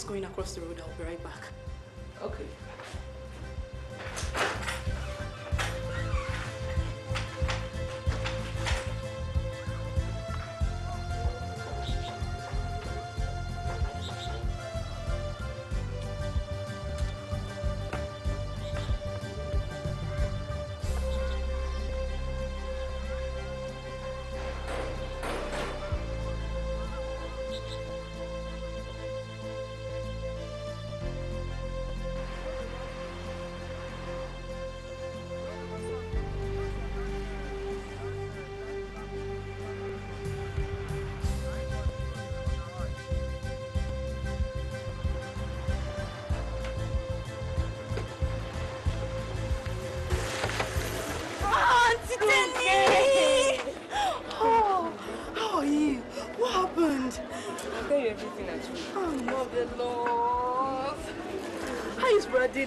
Going across the road, I'll be right back. Okay.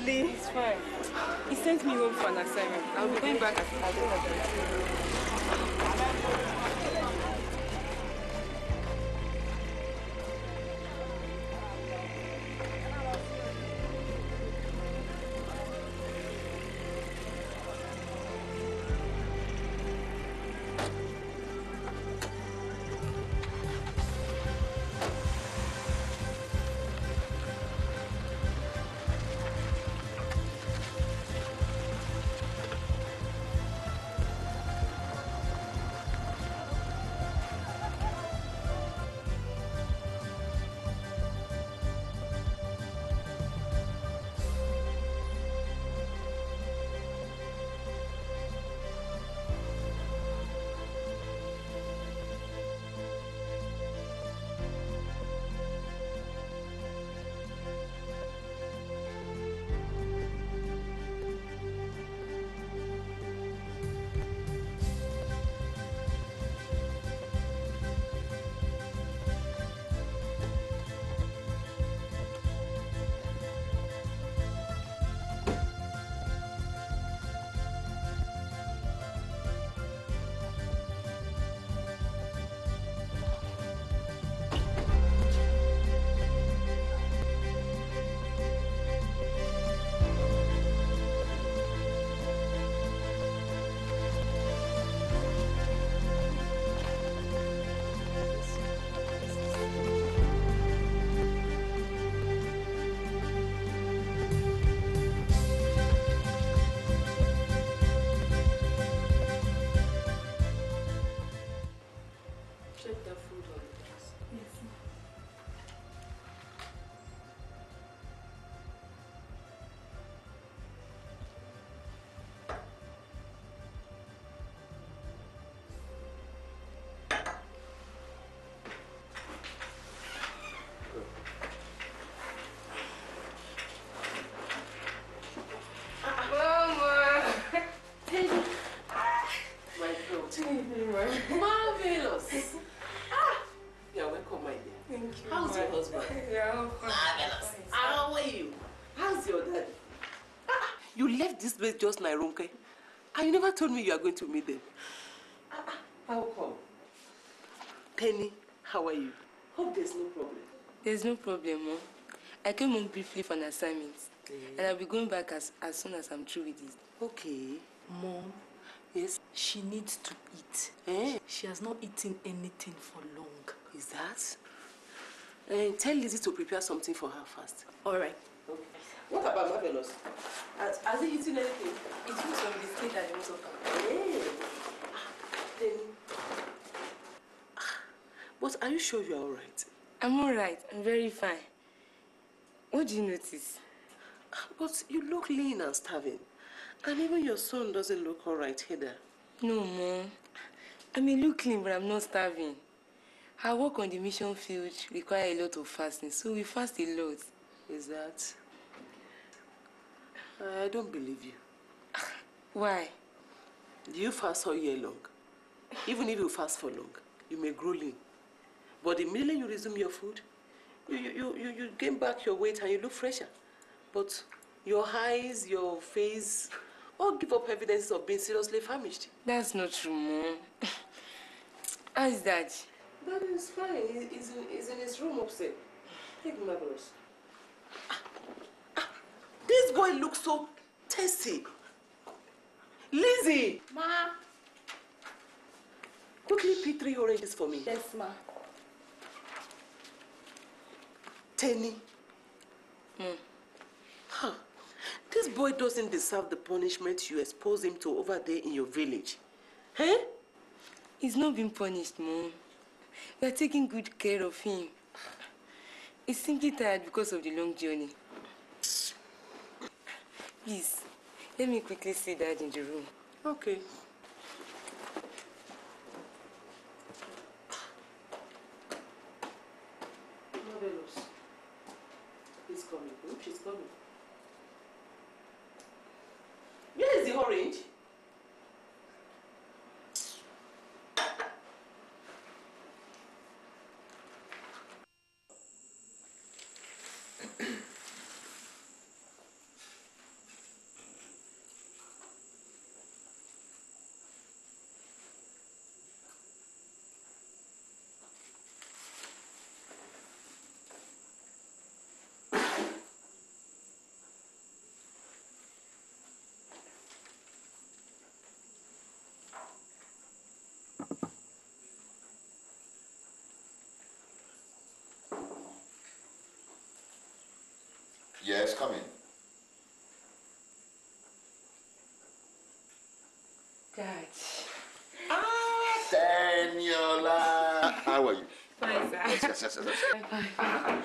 It's fine. He sent me home for an assignment. I'll be going back as soon as just my room, okay? And you never told me you are going to meet them. How come? Penny, how are you? Hope there's no problem. There's no problem, Mom. I came home briefly for an assignment, mm. and I'll be going back as, as soon as I'm through with it. Okay. Mom, yes? She needs to eat. Eh? She has not eaten anything for long. Is that? Uh, tell Lizzie to prepare something for her first. All right. Okay. What about Marvellous? Has, has he eaten anything? It was from the state that he was up. Hey. Then... But are you sure you're all right? I'm all right. I'm very fine. What do you notice? But you look lean and starving. And even your son doesn't look all right either. No, Mom. I may look lean, but I'm not starving. Our work on the mission field requires a lot of fasting, so we fast a lot. Is that? I don't believe you. Why? Do you fast all year long? Even if you fast for long, you may grow lean. But the minute you resume your food, you, you, you, you gain back your weight and you look fresher. But your eyes, your face, all give up evidence of being seriously famished. That's not true, Mom. How's that? That is fine. He's in, he's in his room upstairs. Take Marvellous. Ah, ah, this boy looks so tasty. Lizzie! Ma! Quickly pick three oranges for me. Yes, Ma. Tenny. Mm. Huh. This boy doesn't deserve the punishment you expose him to over there in your village. Huh? He's not been punished, Mom. We are taking good care of him. He's simply tired because of the long journey. Please, let me quickly see Dad in the room. Okay. Marvellous. He's coming. Oops, he's coming. Where is the orange? Yes, come in. Dad. Ah, Teniola. How are you? Fine, sir. Yes, yes, yes, yes. Fine, fine.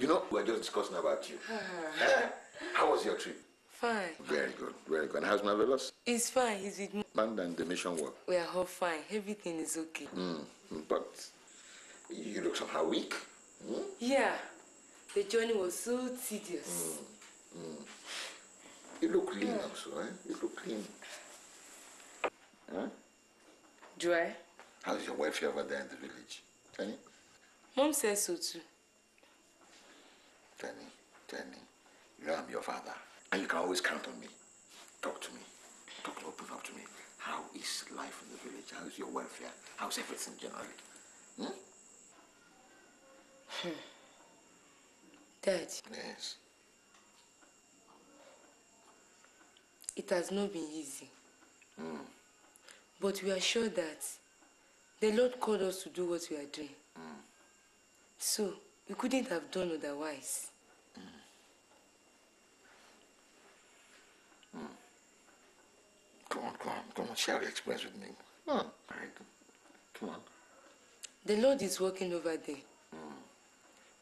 You know, we were just discussing about you. Ah. How was your trip? Fine. Very good, very good. And how's Marvellous? He's fine. He's with me. Man and the mission work. We are all fine. Everything is okay. Mm, but you look somehow weak. Mm? Yeah. The journey was so tedious. Mm, mm. You look lean yeah. also, eh? You look lean. Huh? Do I? How's your welfare over there in the village? Tenny? Mom says so too. Tenny, Tenny, you know I'm your father. And you can always count on me. Talk to me. Talk, open up to me. How is life in the village? How is your welfare? How's everything generally? Hmm? Hmm. Dad. Yes. It has not been easy. Mm. But we are sure that the Lord called us to do what we are doing. Mm. So we couldn't have done otherwise. Mm. Mm. Come on, come on, come on, share your experience with me. Come on. Come on. The Lord is working over there. Mm.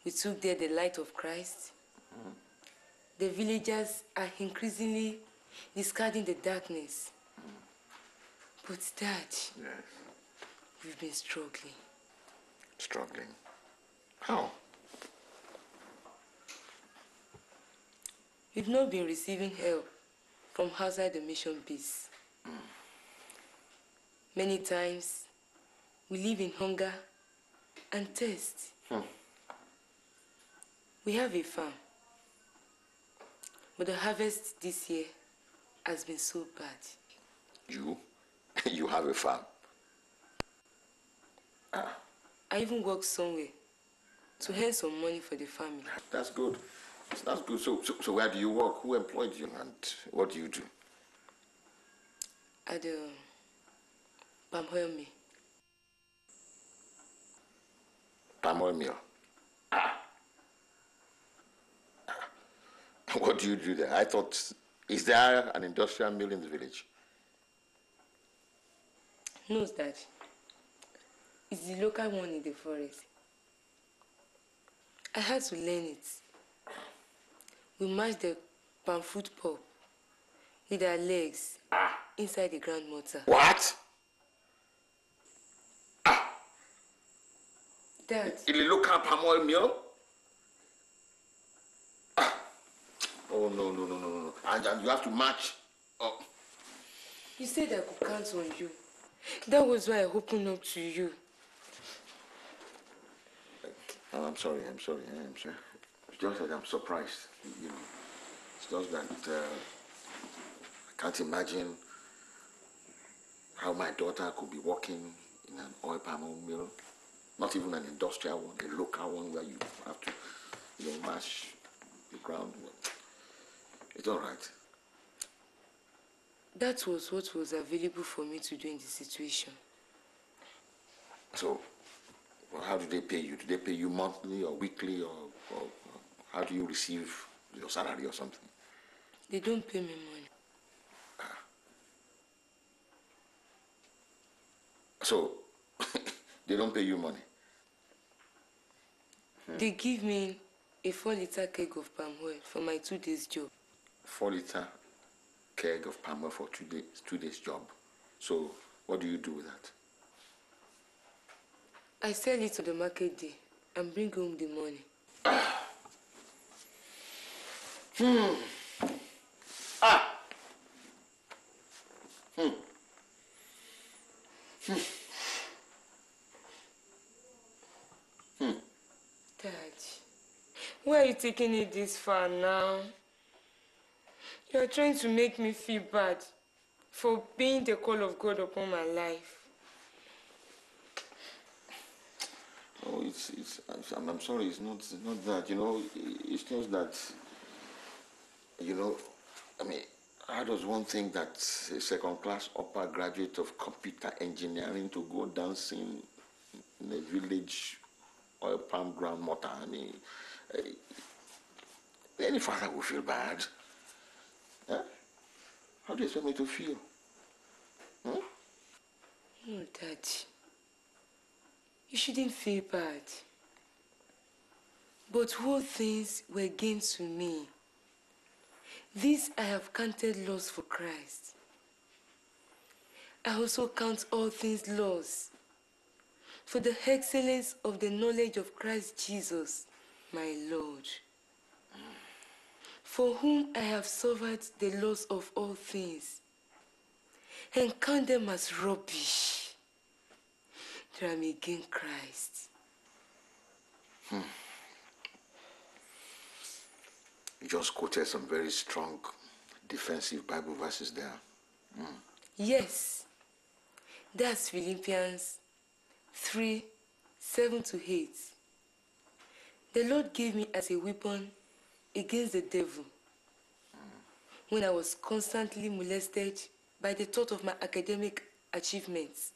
We took there the light of Christ. Mm. The villagers are increasingly discarding the darkness. Mm. But Dad, yes. We've been struggling. Struggling? How? We've not been receiving help from outside the mission base. Mm. Many times, we live in hunger and thirst. Mm. We have a farm, but the harvest this year has been so bad. You? You have a farm? Ah. I even work somewhere to earn some money for the family. That's good. That's good. So, so, so where do you work? Who employed you and what do you do? At the palm oil mill. Palm oil mill? Ah. What do you do there? I thought, is there an industrial mill in the village? No, Dad. It's the local one in the forest. I had to learn it. We mashed the palm fruit pulp with our legs ah. inside the ground mortar. What? Ah. Dad. In the local palm oil meal? Ah. Oh, no, no, no, no, no. And, and you have to match up. You said I could count on you. That was why I opened up to you. Oh, I'm sorry, I'm sorry, I'm sorry. It's just that I'm surprised, you know. It's just that uh, I can't imagine how my daughter could be working in an oil palm oil mill. Not even an industrial one, a local one where you have to, you know, mash the ground. It's all right. That was what was available for me to do in the situation. So, well, how do they pay you? Do they pay you monthly or weekly, or, or, or how do you receive your salary or something? They don't pay me money. Ah. So, they don't pay you money? Hmm. They give me a four-liter keg of palm oil for my two days job. Four-liter keg of palm oil for two days, two days job. So, what do you do with that? I sell it on the market day and bring home the money. Ah. Hmm. Ah. Hmm. Hmm. Hmm. Dad, why are you taking it this far now? You are trying to make me feel bad for being the call of God upon my life. Oh, it's, it's, I'm, I'm sorry, it's not, it's not that, you know, it's just that, you know, I mean, how does one think that a second-class upper graduate of computer engineering to go dancing in a village oil palm ground mortar, I mean, uh, any father will feel bad. Huh? How do you expect me to feel? Huh? No, Daddy. You shouldn't feel bad. But all things were gained to me. These I have counted loss for Christ. I also count all things loss for the excellence of the knowledge of Christ Jesus, my Lord, for whom I have suffered the loss of all things, and count them as rubbish. I may gain Christ. Hmm. You just quoted some very strong defensive Bible verses there. Hmm. Yes. That's Philippians three, seven to eight. The Lord gave me as a weapon against the devil hmm. when I was constantly molested by the thought of my academic achievements.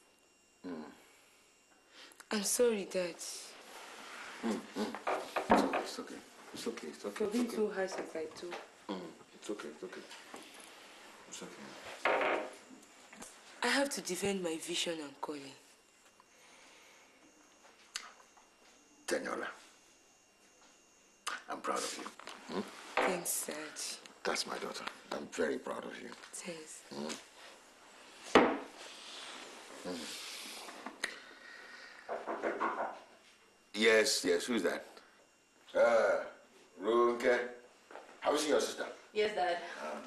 Hmm. I'm sorry, Dad. Mm, mm. It's okay. It's okay. It's okay. For being so harsh as I do. Mm. It's okay. It's okay. It's okay. I have to defend my vision and calling. Teniola, I'm proud of you. Mm? Thanks, Dad. That's my daughter. I'm very proud of you. Thanks. Mm. Mm. Yes, yes, who's that? Ah, Runke. How is your sister? Yes, Dad. Ah.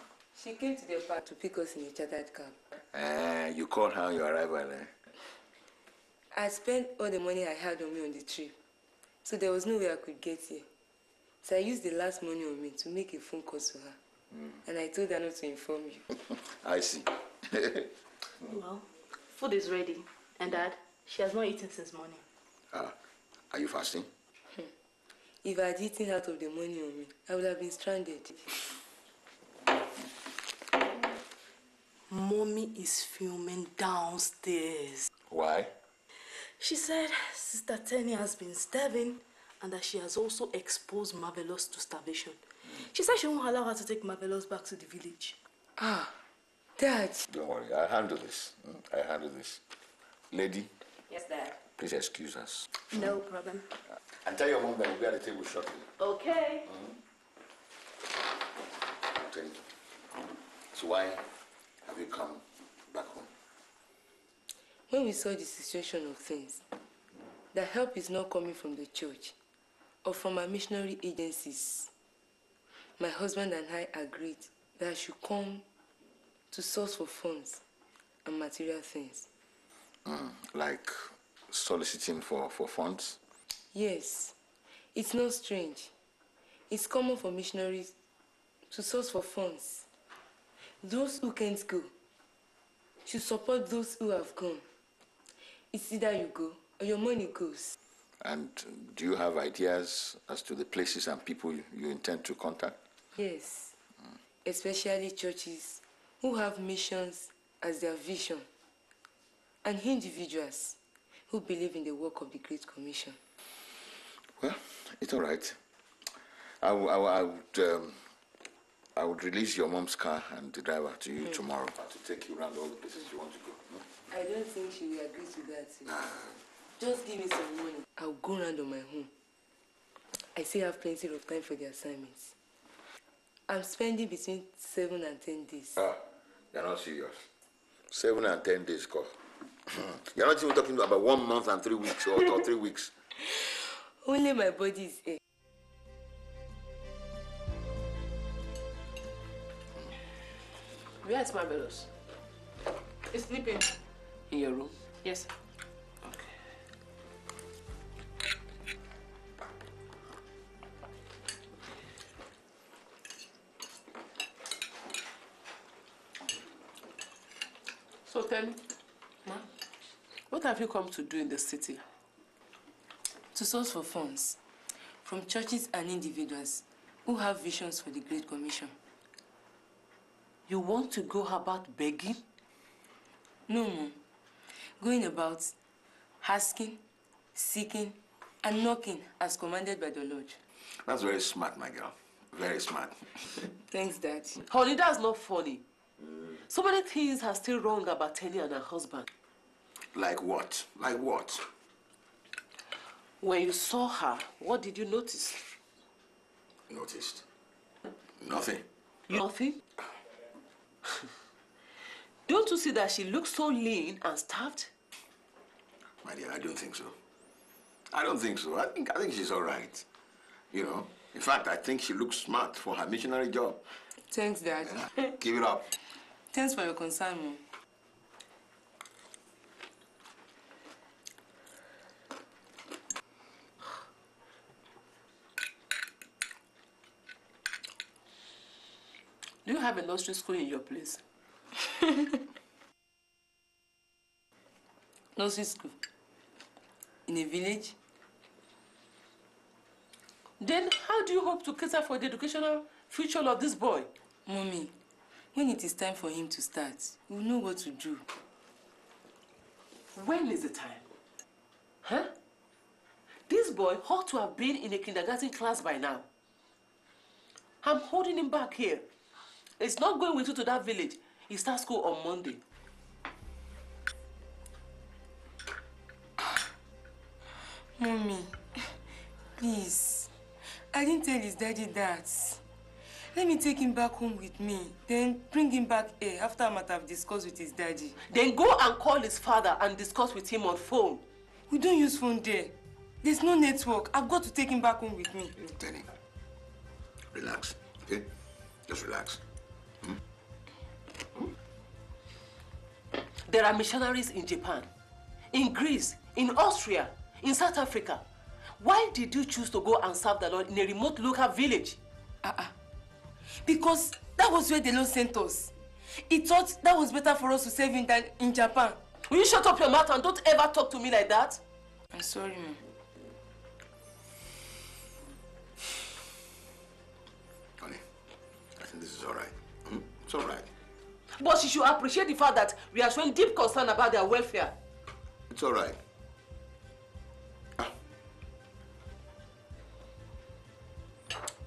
She came to the park to pick us in a chartered cab. Ah, you called her on your arrival, eh? I spent all the money I had on me on the trip, so there was no way I could get here. So I used the last money on me to make a phone call to her, mm. and I told her not to inform you. I see. Well, food is ready, and Dad, she has not eaten since morning. Ah. Are you fasting? Hmm. If I had eaten out of the money on me, I would have been stranded. Mommy is filming downstairs. Why? She said Sister Teniola has been starving and that she has also exposed Marvellous to starvation. Hmm. She said she won't allow her to take Marvellous back to the village. Ah, Dad. Don't worry, I'll handle this. I handle this. Lady? Yes, Dad. Please excuse us. No problem. And tell your mom that we'll be at the table shortly. Okay. Mm-hmm. Thank you. So why have you come back home? When we saw the situation of things, the help is not coming from the church or from our missionary agencies, my husband and I agreed that I should come to source for funds and material things. Mm, like soliciting for, for funds? Yes. It's not strange. It's common for missionaries to source for funds. Those who can't go should support those who have gone. It's either you go or your money goes. And do you have ideas as to the places and people you intend to contact? Yes, mm. especially churches who have missions as their vision and individuals who believe in the work of the Great Commission. Well, it's all right. I, I, I, would, um, I would release your mom's car and the driver to you mm. tomorrow to take you around all the places you want to go. No? I don't think she will agree to that. So. Just give me some money. I'll go round on my own. I still have plenty of time for the assignments. I'm spending between seven and ten days. Ah, you're not serious. Seven and ten days, cause you're not even talking about one month and three weeks or, or three weeks. Only my body is here. Where is Marvellous? He's sleeping. In your room? Yes, sir. So tell me, Ma, what have you come to do in the city? To source for funds from churches and individuals who have visions for the Great Commission. You want to go about begging? No, no. Going about asking, seeking, and knocking as commanded by the Lord. That's very smart, my girl. Very smart. Thanks, Dad. Honey, that's not funny. Mm. So many things are still wrong about Telly and her husband. Like what? Like what? When you saw her, what did you notice? Noticed? Nothing. Nothing? Don't you see that she looks so lean and starved? My dear, I don't think so. I don't think so. I think, I think she's all right. You know, in fact, I think she looks smart for her missionary job. Thanks, Dad. Yeah. Give it up. Thanks for your concern, Mom. Do you have a nursery school in your place? Nursery school? In a village? Then how do you hope to cater for the educational future of this boy? Mommy, when it is time for him to start, we'll know what to do. When is the time? Huh? This boy ought to have been in a kindergarten class by now. I'm holding him back here. It's not going with you to that village. He starts school on Monday. Mommy, please. I didn't tell his daddy that. Let me take him back home with me, then bring him back here after I might have discussed with his daddy. Then go and call his father and discuss with him on phone. We don't use phone there. There's no network. I've got to take him back home with me. Tenny, relax, okay? Just relax. Hmm? There are missionaries in Japan, in Greece, in Austria, in South Africa. Why did you choose to go and serve the Lord in a remote local village? Uh-uh. Because that was where the Lord sent us. He thought that was better for us to serve him than in Japan. Will you shut up your mouth and don't ever talk to me like that? I'm sorry, ma'am. Honey, I think this is all right. Mm, it's all right. But she should appreciate the fact that we are showing deep concern about their welfare. It's all right. Ah.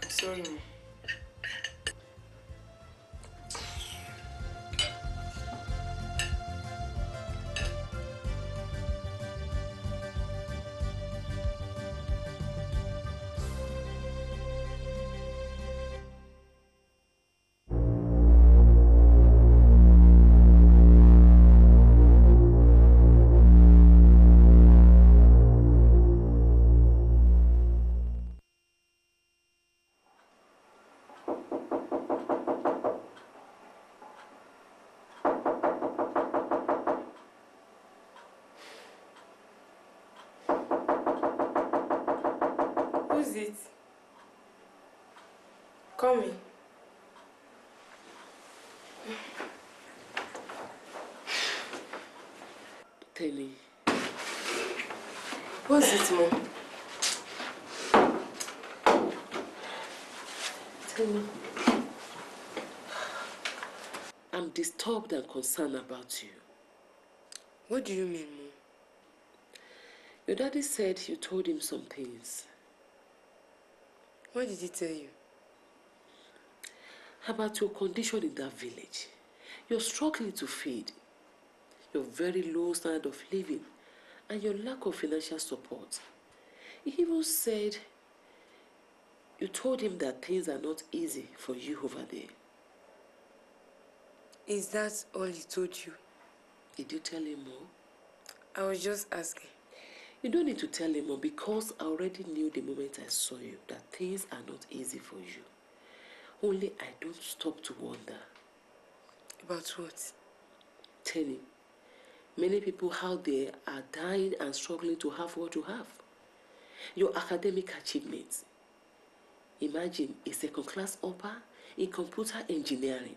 I'm sorry, ma'am. Who's it? Come in. Telly. What's it, Mom? Telly. I'm disturbed and concerned about you. What do you mean, Mom? Your daddy said you told him some things. What did he tell you? About your condition in that village. You're struggling to feed, your very low standard of living, and your lack of financial support. He even said you told him that things are not easy for you over there. Is that all he told you? Did you tell him more? I was just asking. You don't need to tell him more, because I already knew the moment I saw you that things are not easy for you. Only I don't stop to wonder. About what? Tell him. Many people out there are dying and struggling to have what you have. Your academic achievements. Imagine a second-class upper in computer engineering.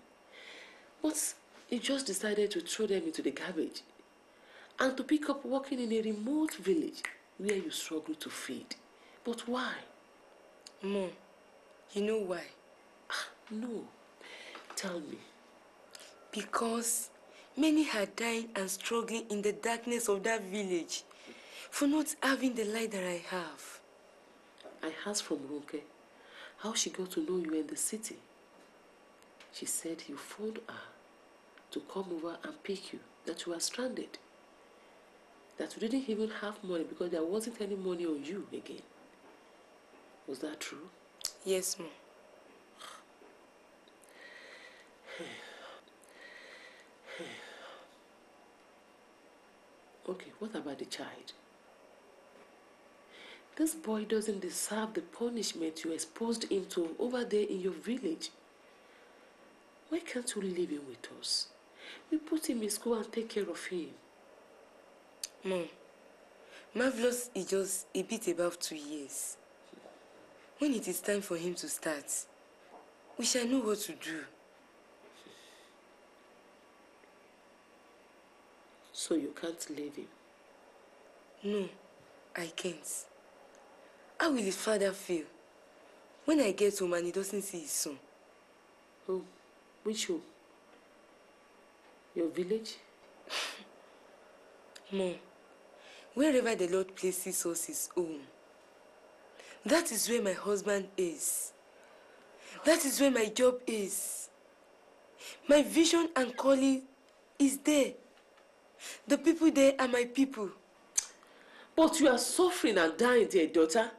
But he just decided to throw them into the garbage. And to pick up working in a remote village where you struggle to feed. But why? Mom, you know why? Ah, no. Tell me. Because many are dying and struggling in the darkness of that village for not having the light that I have. I asked from Ronke how she got to know you in the city. She said you phoned her to come over and pick you, that you were stranded. That you didn't even have money because there wasn't any money on you again. Was that true? Yes, Mom. Okay, what about the child? This boy doesn't deserve the punishment you exposed him to over there in your village. Why can't you leave him with us? We put him in school and take care of him. Mom, Marvellous is just a bit above two years. When it is time for him to start, we shall know what to do. So you can't leave him? No, I can't. How will his father feel when I get home and he doesn't see his son? Home? Which home? Your village? Mom, wherever the Lord places us is home. That is where my husband is. That is where my job is. My vision and calling is there. The people there are my people. But you are suffering and dying, dear daughter.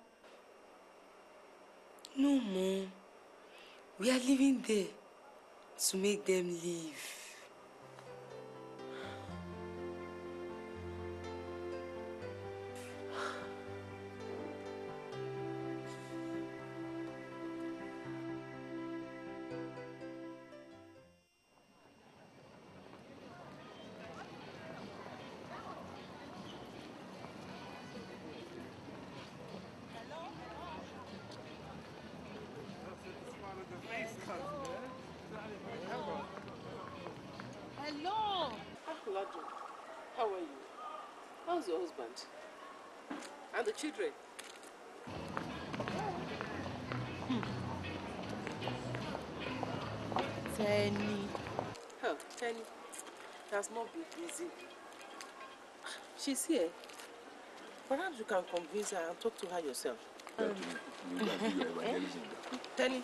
No, Mom. We are living there to make them live. And the children. Hmm. Tenny. Oh, Tenny. That's not been easy. She's here. Perhaps you can convince her and talk to her yourself. Um. Tenny.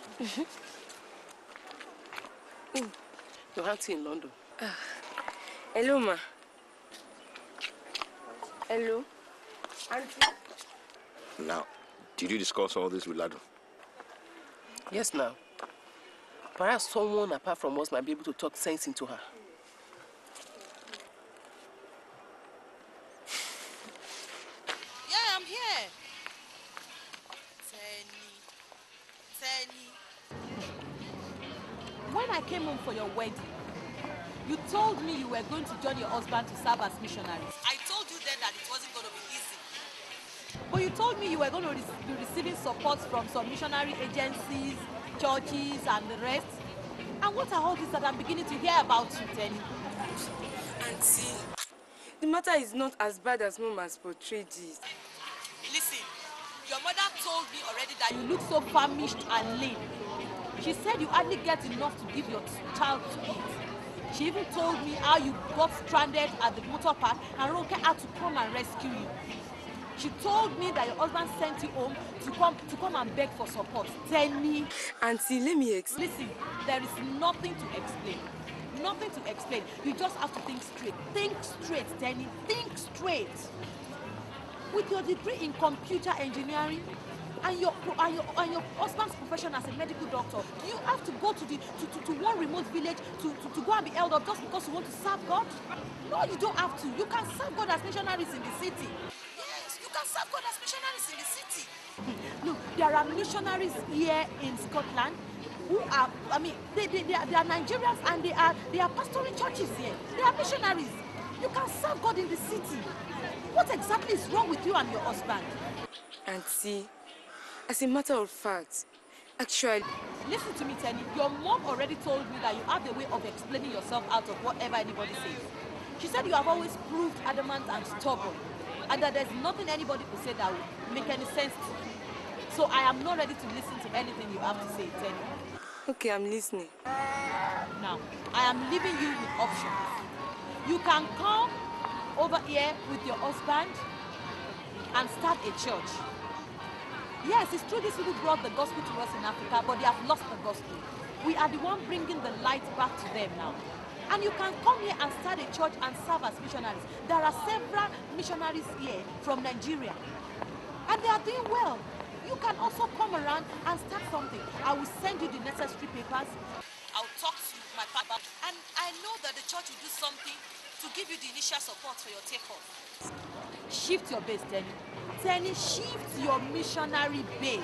Mm. Your auntie in London. Ah. Hello, ma. Hello. Auntie. Now, did you discuss all this with Lado? Yes, now. Perhaps someone apart from us might be able to talk sense into her. Yeah, I'm here. Tenny. Tenny. When I came home for your wedding, you told me you were going to join your husband to serve as missionaries. I told you then that it wasn't going to be easy. But you told me you were going to be receiving support from some missionary agencies, churches, and the rest. And what are all these that I'm beginning to hear about you, Tenny? Auntie, the matter is not as bad as Mom has portrayed it. Listen, your mother told me already that you look so famished and lean. She said you hardly get enough to give your child to eat. She even told me how you got stranded at the motor park and Ronke had to come and rescue you. She told me that your husband sent you home to come to come and beg for support. Tell me. Auntie, let me explain. Listen, there is nothing to explain. Nothing to explain. You just have to think straight. Think straight, Tenny. Think straight. With your degree in computer engineering and your and your and your husband's profession as a medical doctor, you have to go to the to, to, to one remote village to, to, to go and be held up just because you want to serve God? No, you don't have to. You can serve God as missionaries in the city. Can serve God as missionaries in the city. Look, there are missionaries here in Scotland who are, I mean, they, they, they, are, they are Nigerians and they are, they are pastoring churches here. They are missionaries. You can serve God in the city. What exactly is wrong with you and your husband? Auntie, as a matter of fact, actually... Listen to me, Tenny. Your mom already told me that you have a way of explaining yourself out of whatever anybody says. She said you have always proved adamant and stubborn, and that there's nothing anybody could say that would make any sense to me. So I am not ready to listen to anything you have to say, Tenny. Okay, I'm listening. Now, I am leaving you with options. You can come over here with your husband and start a church. Yes, it's true these people brought the gospel to us in Africa, but they have lost the gospel. We are the one bringing the light back to them now. And you can come here and start a church and serve as missionaries. There are several missionaries here from Nigeria, and they are doing well. You can also come around and start something. I will send you the necessary papers. I will talk to my papa, and I know that the church will do something to give you the initial support for your takeoff. Shift your base, Tenny. Tenny, shift your missionary base.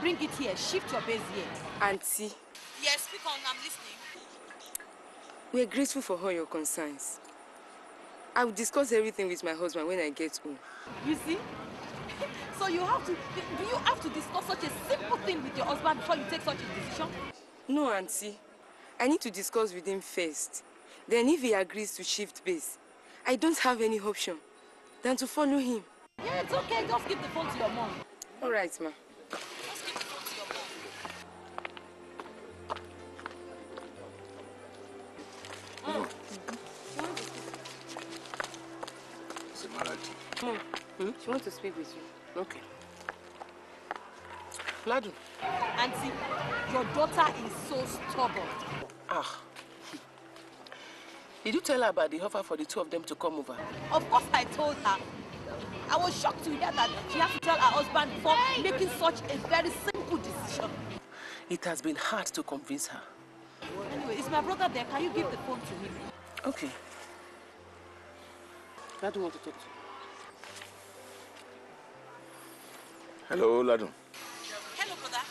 Bring it here. Shift your base here. Auntie. Yes, speak on. I'm listening. We are grateful for all your concerns. I will discuss everything with my husband when I get home. You see? So you have to... Do you have to discuss such a simple thing with your husband before you take such a decision? No, Auntie. I need to discuss with him first. Then if he agrees to shift base, I don't have any option than to follow him. Yeah, it's okay. Just give the phone to your mom. All right, ma. Mm. It's a malady. Mom, hmm? She wants to speak with you. Okay. Ladu. Auntie, your daughter is so stubborn. Ah. Did you tell her about the offer for the two of them to come over? Of course I told her. I was shocked to hear that she has to tell her husband before making such a very simple decision. It has been hard to convince her. Anyway, it's my brother there. Can you give the phone to him? Okay. Ladu want to talk to you. Hello, Ladu. Hello, brother.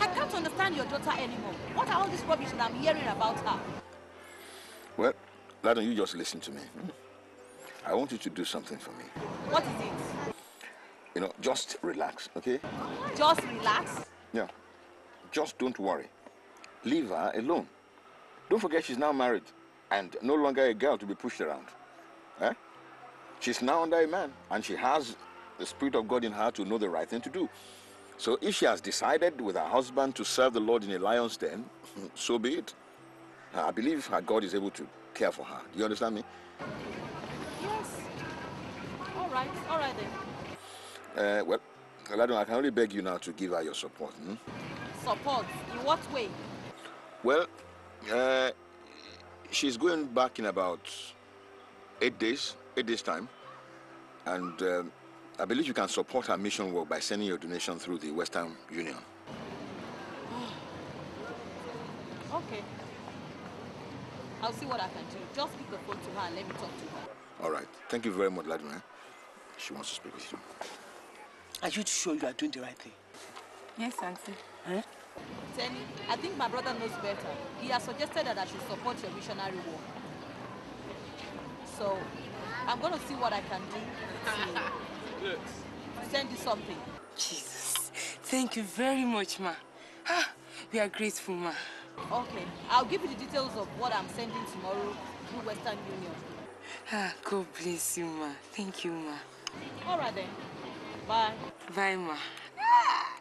I can't understand your daughter anymore. What are all this rubbish that I'm hearing about her? Well, Ladu, you just listen to me. I want you to do something for me. What is it? You know, just relax, okay? Just relax? Yeah. Just don't worry. Leave her alone. Don't forget she's now married and no longer a girl to be pushed around. Eh? She's now under a man and she has the Spirit of God in her to know the right thing to do. So if she has decided with her husband to serve the Lord in a lion's den, so be it. I believe her God is able to care for her. Do you understand me? Yes. All right. All right then. Uh, well, Ladu, I can only beg you now to give her your support. Hmm? Support? In what way? Well, uh, she's going back in about eight days, eight days' time. And um, I believe you can support her mission work by sending your donation through the Western Union. Okay. I'll see what I can do. Just pick the phone to her and let me talk to her. All right. Thank you very much, Laduna. She wants to speak with you. Are you sure you are doing the right thing? Yes, Auntie. Huh? Tenny, I think my brother knows better. He has suggested that I should support your missionary work. So, I'm going to see what I can do. Yes. I'll send you something. Jesus. Thank you very much, ma. Ah, we are grateful, ma. Okay. I'll give you the details of what I'm sending tomorrow through Western Union. Ah, God bless you, ma. Thank you, ma. All right, then. Bye. Bye, ma. Ah!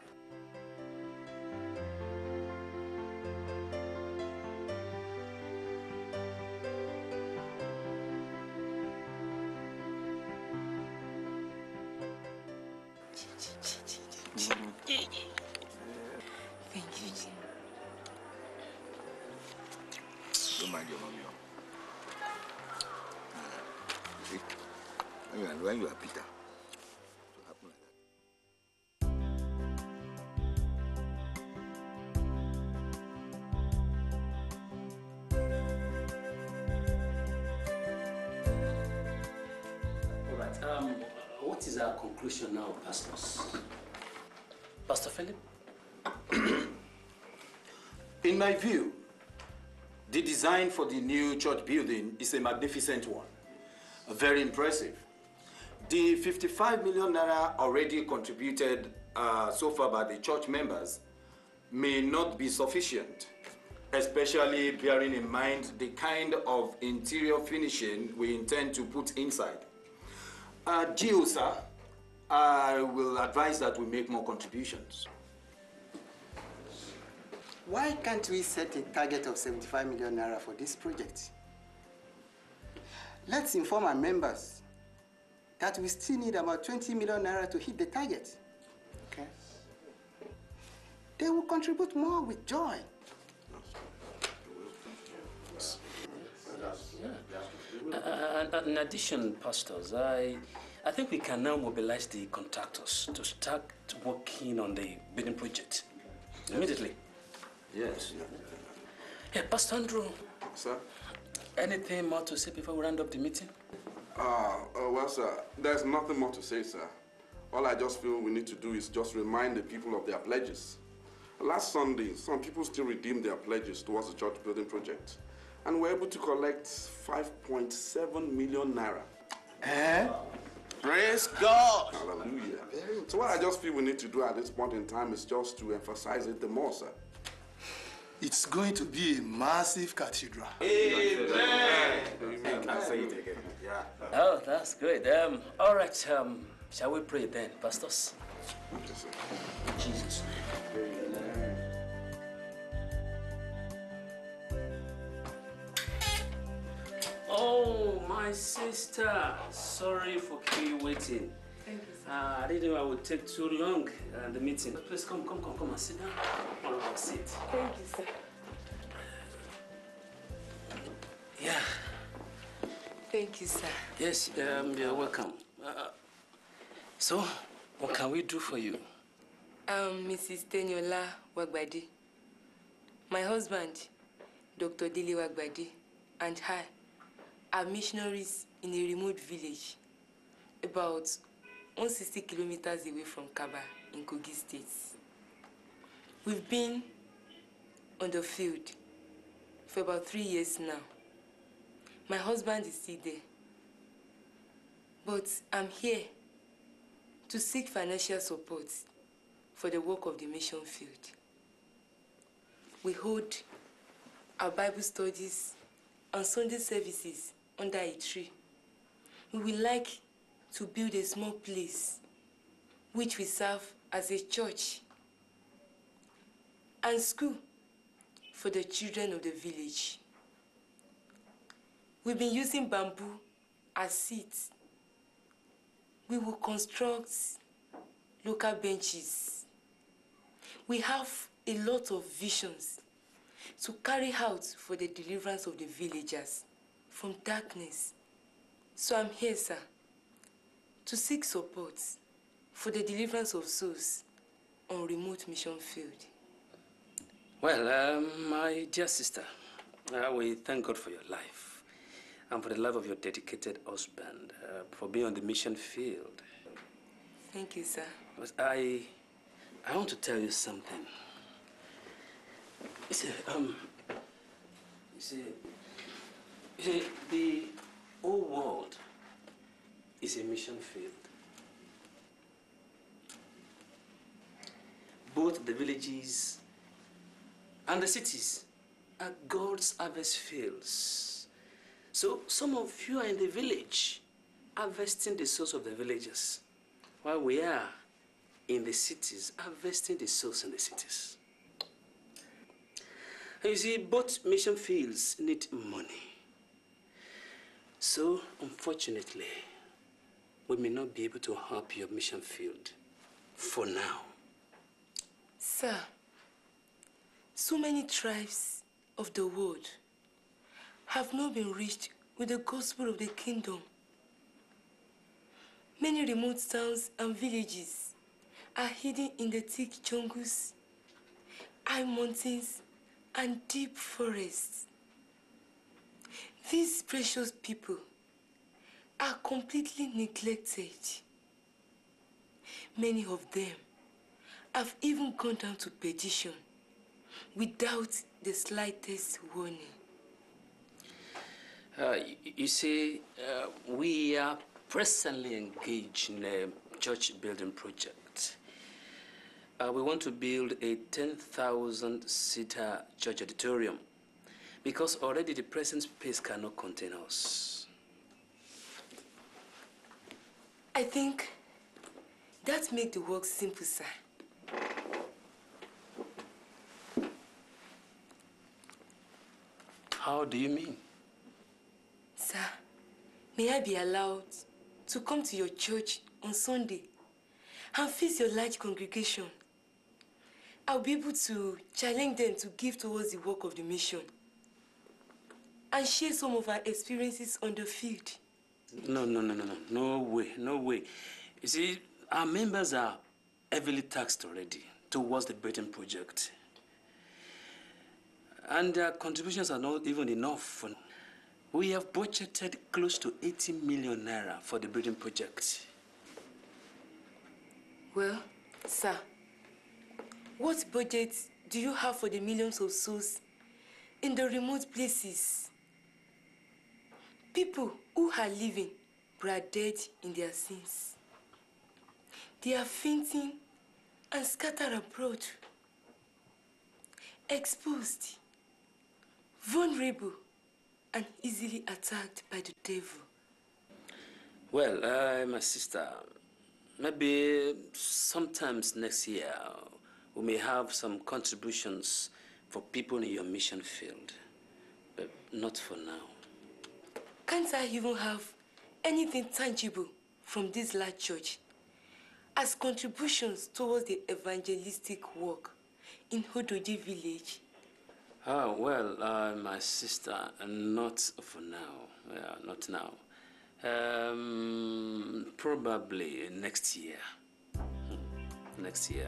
Conclusion now, pastors. Pastor Philip? In my view, the design for the new church building is a magnificent one. Very impressive. The fifty-five million naira already contributed uh, so far by the church members may not be sufficient, especially bearing in mind the kind of interior finishing we intend to put inside. Uh, Gio, sir, I will advise that we make more contributions. Why can't we set a target of seventy-five million naira for this project? Let's inform our members that we still need about twenty million naira to hit the target. Okay. They will contribute more with joy. Uh, in addition, pastors, I. I think we can now mobilize the contractors to start working on the building project immediately. Yes. Hey, Pastor Andrew. Sir? Anything more to say before we round up the meeting? Uh, uh, well, sir, there's nothing more to say, sir. All I just feel we need to do is just remind the people of their pledges. Last Sunday, some people still redeemed their pledges towards the church building project, and were able to collect five point seven million naira. Eh? Praise God! Hallelujah. So what I just feel we need to do at this point in time is just to emphasize it the more, sir. It's going to be a massive cathedral. Amen! Amen. I'll say it again. Yeah. Oh, that's great. Um, all right, um, shall we pray then, pastors? Yes, sir. Jesus' name. Amen. Oh, my sister, sorry for keeping you waiting. Thank you, sir. Uh, I didn't know I would take too long uh, the meeting. Please come, come, come, come and sit down. All of us sit. Thank you, sir. Yeah. Thank you, sir. Yes, um, you're welcome. Uh, so, what can we do for you? I'm Missus Teniola Wagbade. My husband, Doctor Dele Wagbade, and I are missionaries in a remote village about one hundred sixty kilometers away from Kabba in Kogi State. We've been on the field for about three years now. My husband is still there, but I'm here to seek financial support for the work of the mission field. We hold our Bible studies and Sunday services under a tree. We would like to build a small place which will serve as a church and school for the children of the village. We've been using bamboo as seats. We will construct local benches. We have a lot of visions to carry out for the deliverance of the villagers from darkness. So I'm here, sir, to seek support for the deliverance of souls on remote mission field. Well, um, my dear sister, uh, we thank God for your life and for the love of your dedicated husband, uh, for being on the mission field. Thank you, sir. But I, I want to tell you something. You see, um, you see, you see, the whole world is a mission field. both the villages and the cities are God's harvest fields. So some of you are in the village, harvesting the souls of the villages, while we are in the cities, harvesting the souls in the cities. And you see, both mission fields need money. So, unfortunately, we may not be able to help your mission field for now. Sir, so many tribes of the world have not been reached with the gospel of the kingdom. Many remote towns and villages are hidden in the thick jungles, high mountains, and deep forests. These precious people are completely neglected. Many of them have even gone down to perdition without the slightest warning. Uh, you, you see, uh, we are presently engaged in a church building project. Uh, we want to build a ten thousand seater church auditorium, because already the present space cannot contain us. I think that makes the work simple, sir. How do you mean? Sir, may I be allowed to come to your church on Sunday and face your large congregation? I'll be able to challenge them to give towards the work of the mission and share some of our experiences on the field. No, no, no, no, no, no way, no way. You see, our members are heavily taxed already towards the Britain project. And their contributions are not even enough. We have budgeted close to eighty million naira for the Britain project. Well, sir, what budget do you have for the millions of souls in the remote places? People who are living but are dead in their sins. They are fainting and scattered abroad, exposed, vulnerable, and easily attacked by the devil. Well, uh, my sister, maybe sometimes next year we may have some contributions for people in your mission field, but not for now. Can't I even have anything tangible from this large church as contributions towards the evangelistic work in Hodoji village? Oh, well, uh, my sister, not for now. Yeah, not now. Um, probably next year. Next year.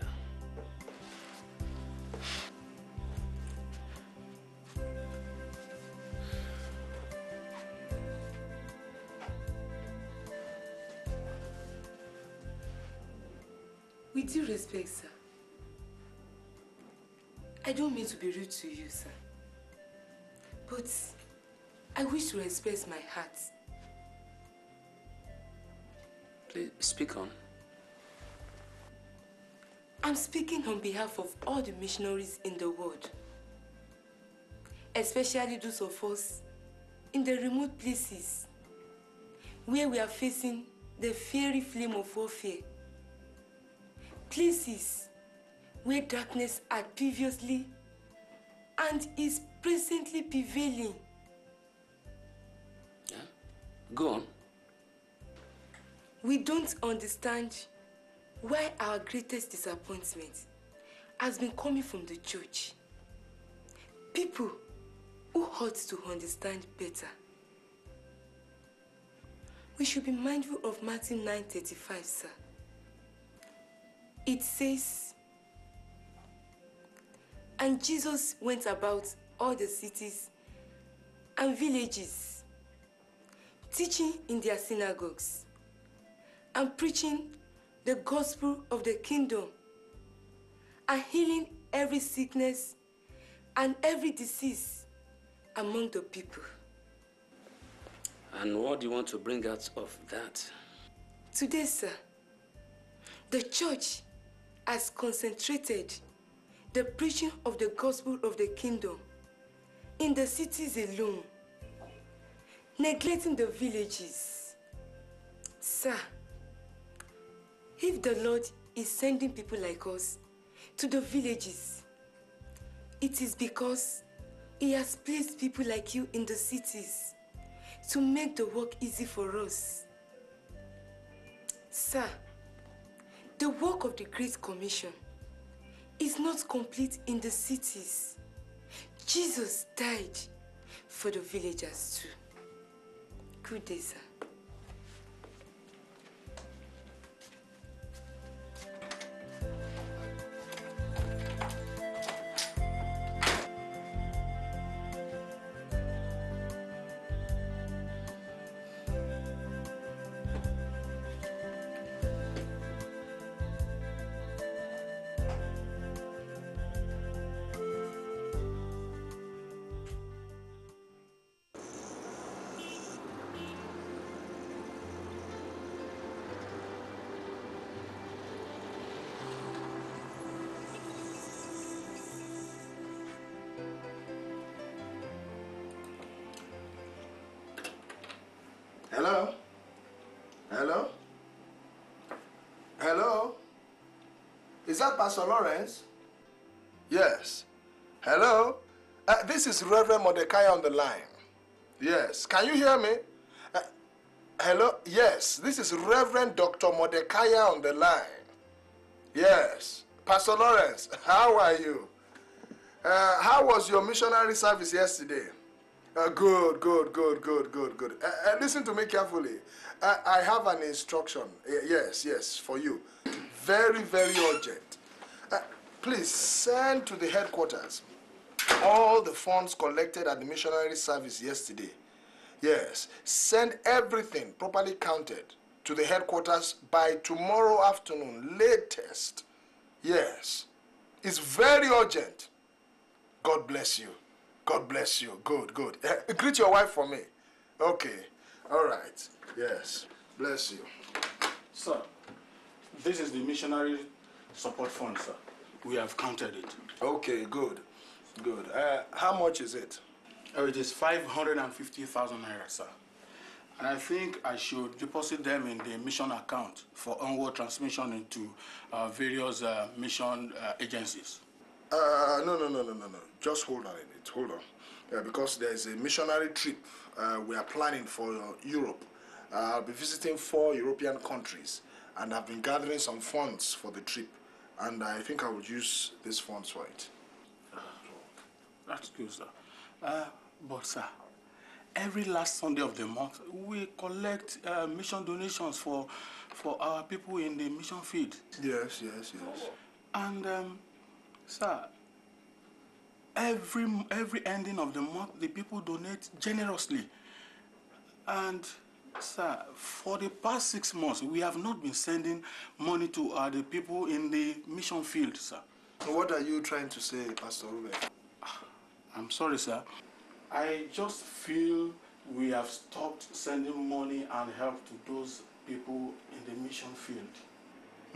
With due respect, sir, I don't mean to be rude to you, sir, but I wish to express my heart. Please, speak on. I'm speaking on behalf of all the missionaries in the world, especially those of us in the remote places where we are facing the fiery flame of warfare. Places where darkness had previously and is presently prevailing. Yeah. Go on. We don't understand why our greatest disappointment has been coming from the church. People who ought to understand better. We should be mindful of Matthew nine thirty-five, sir. It says, and Jesus went about all the cities and villages, teaching in their synagogues and preaching the gospel of the kingdom and healing every sickness and every disease among the people. And what do you want to bring out of that? Today, sir, the church has concentrated the preaching of the gospel of the kingdom in the cities alone, neglecting the villages. Sir, if the Lord is sending people like us to the villages, it is because He has placed people like you in the cities to make the work easy for us. Sir, the work of the Great Commission is not complete in the cities. Jesus died for the villagers too. Good day, sir. Hello? Hello? Hello? Is that Pastor Lawrence? Yes. Hello? Uh, this is Reverend Mordecai on the line. Yes. Can you hear me? Uh, hello? Yes. This is Reverend Doctor Mordecai on the line. Yes. Pastor Lawrence, how are you? Uh, how was your missionary service yesterday? Uh, good, good, good, good, good, good. Uh, uh, listen to me carefully. Uh, I have an instruction. Uh, yes, yes, for you. Very, very urgent. Uh, please send to the headquarters all the funds collected at the missionary service yesterday. Yes, send everything properly counted to the headquarters by tomorrow afternoon, latest. Yes, it's very urgent. God bless you. God bless you. Good, good. Uh, greet your wife for me. Okay. All right. Yes. Bless you. Sir, this is the missionary support fund, sir. We have counted it. Okay, good. Good. Uh, how much is it? Oh, it is five hundred fifty thousand naira, sir. And I think I should deposit them in the mission account for onward transmission into uh, various uh, mission uh, agencies. Uh, no, no, no, no, no, no. Just hold on in it. Hold on. Yeah, because there is a missionary trip uh, we are planning for uh, Europe. Uh, I'll be visiting four European countries, and I've been gathering some funds for the trip, and I think I would use these funds for it. Uh, that's good, sir. Uh, but, sir, every last Sunday of the month, we collect uh, mission donations for, for our people in the mission field. Yes, yes, yes. And... Um, Sir, every, every ending of the month, the people donate generously. And, sir, for the past six months, we have not been sending money to uh, the people in the mission field, sir. What are you trying to say, Pastor Ruben? I'm sorry, sir. I just feel we have stopped sending money and help to those people in the mission field.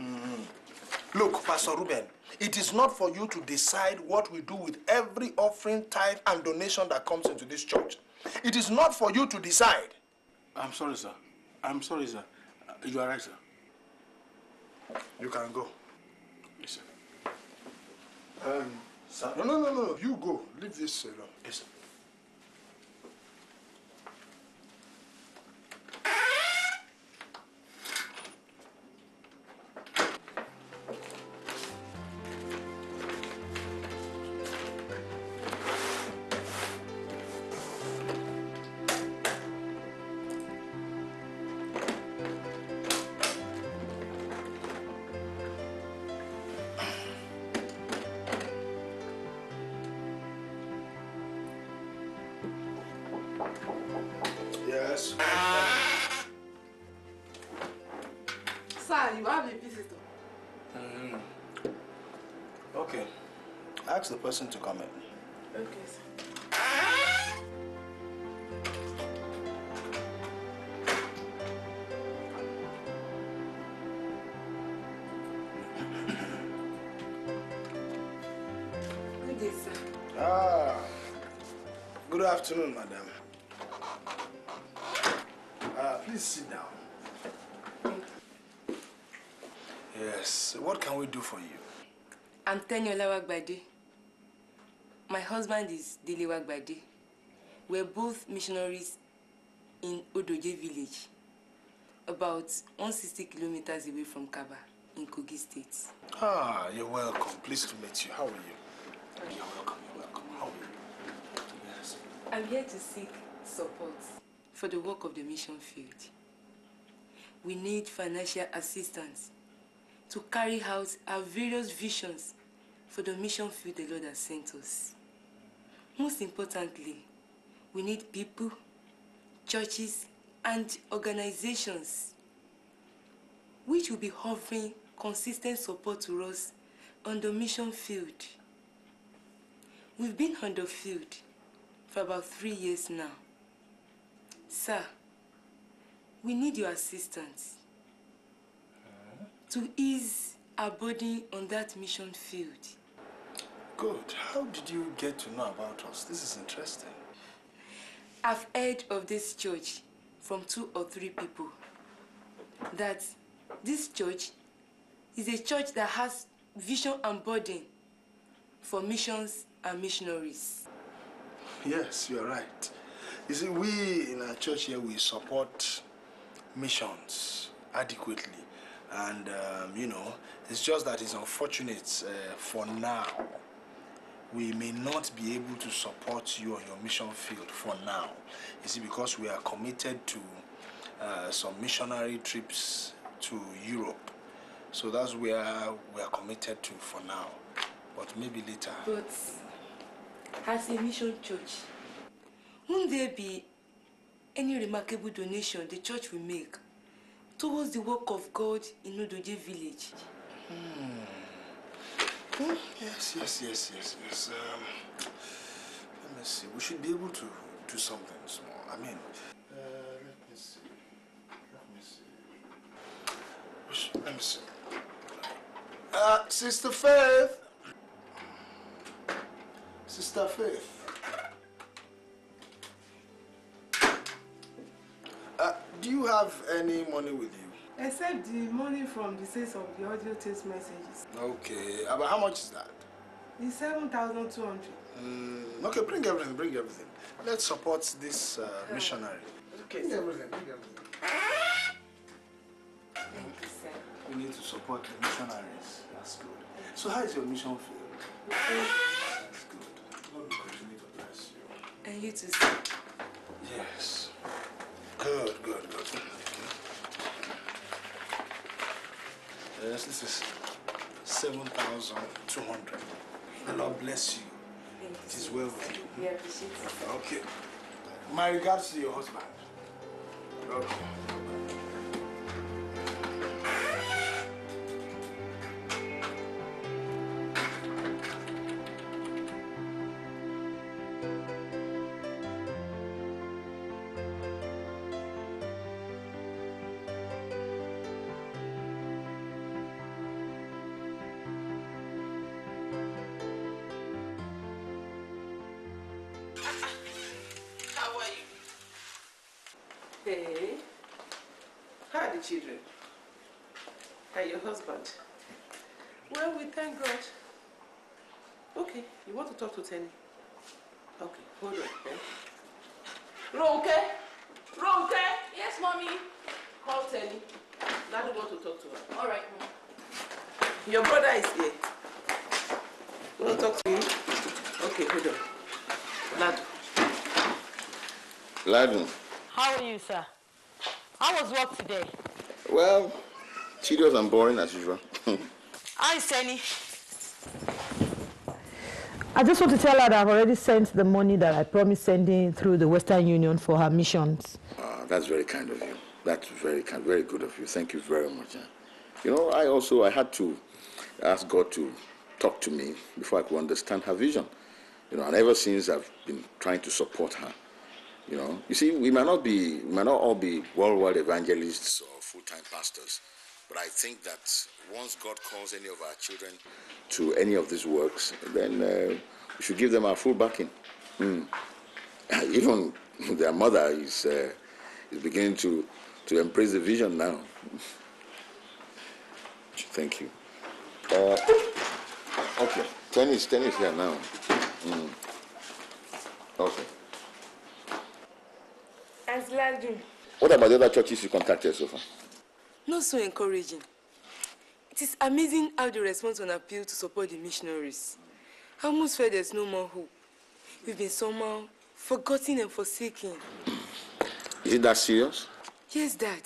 Mm-hmm. Look, Pastor Ruben, it is not for you to decide what we do with every offering, tithe, and donation that comes into this church. It is not for you to decide. I'm sorry, sir. I'm sorry, sir. Uh, you are right, sir. You can go. Yes, sir. Um, sir? No, no, no, no. You go. Leave this alone. Yes, sir. The person to come in. Okay, sir. day, sir. Ah, good afternoon, madam. Uh, please sit down. Yes, what can we do for you? I'm Teniola Wagbade. My husband is Dele Wagbade. We're both missionaries in Odoje village, about one hundred sixty kilometers away from Kabba, in Kogi State. Ah, you're welcome. Pleased to meet you. How are you? You're welcome. You're welcome. How are you? Yes. I'm here to seek support for the work of the mission field. We need financial assistance to carry out our various visions for the mission field the Lord has sent us. Most importantly, we need people, churches, and organizations which will be offering consistent support to us on the mission field. We've been on the field for about three years now. Sir, we need your assistance to ease our burden on that mission field. Good. How did you get to know about us? This is interesting. I've heard of this church from two or three people, that this church is a church that has vision and burden for missions and missionaries. Yes, you're right. You see, we in our church here, we support missions adequately. And, um, you know, it's just that it's unfortunate uh, for now. We may not be able to support you on your mission field for now. You see, because we are committed to uh, some missionary trips to Europe. So that's where we are committed to for now. But maybe later. But as a mission church, won't there be any remarkable donation the church will make towards the work of God in Odoje village? Hmm. Hmm? Yes, yes, yes, yes, yes. Um, let me see. We should be able to do something small. I mean, uh, let me see. Let me see. We should, let me see. Uh, Sister Faith. Sister Faith. Do you have any money with you? Except the money from the sales of the audio text messages. Okay, about how much is that? It's seven thousand two hundred. Mm, okay, bring everything, bring everything. Let's support this uh, missionary. Okay, bring everything, bring everything. Thank you, sir. We need to support the missionaries. That's good. So how is your mission field? That's good. Lord will continue to bless you. And you too, sir. Yes. Good, good, good. Yes, this is seven thousand two hundred. The Lord bless you. It is well with you. We appreciate it. Okay. My regards to your husband. Okay. Children and your husband. Well, we thank God. Okay, you want to talk to Tenny? Okay, hold on. Okay. Ronke! Ronke! Yes, mommy. Call Tenny. Daddy want to talk to her. All right, mom. Your brother is here. You want to talk to him? Okay, hold on. Ladu. Ladu. How are you, sir? How was work today? Well, tedious and boring as usual. Hi, Senny. I just want to tell her that I've already sent the money that I promised sending through the Western Union for her missions. Ah, that's very kind of you. That's very kind, very good of you. Thank you very much. You know, I also I had to ask God to talk to me before I could understand her vision. You know, and ever since I've been trying to support her. You know, you see, we might not be, we might not all be worldwide evangelists or full-time pastors, But I think that once God calls any of our children to any of these works, then uh, we should give them our full backing. Mm. Even their mother is, uh, is beginning to, to embrace the vision now. Thank you. Uh, okay, tennis, tennis here now. Mm. Okay. What about the other churches you contacted so far? Not so encouraging. It is amazing how the response on appeal to support the missionaries. I almost felt there's no more hope. We've been somehow forgotten and forsaken. Is it that serious? Yes, Dad.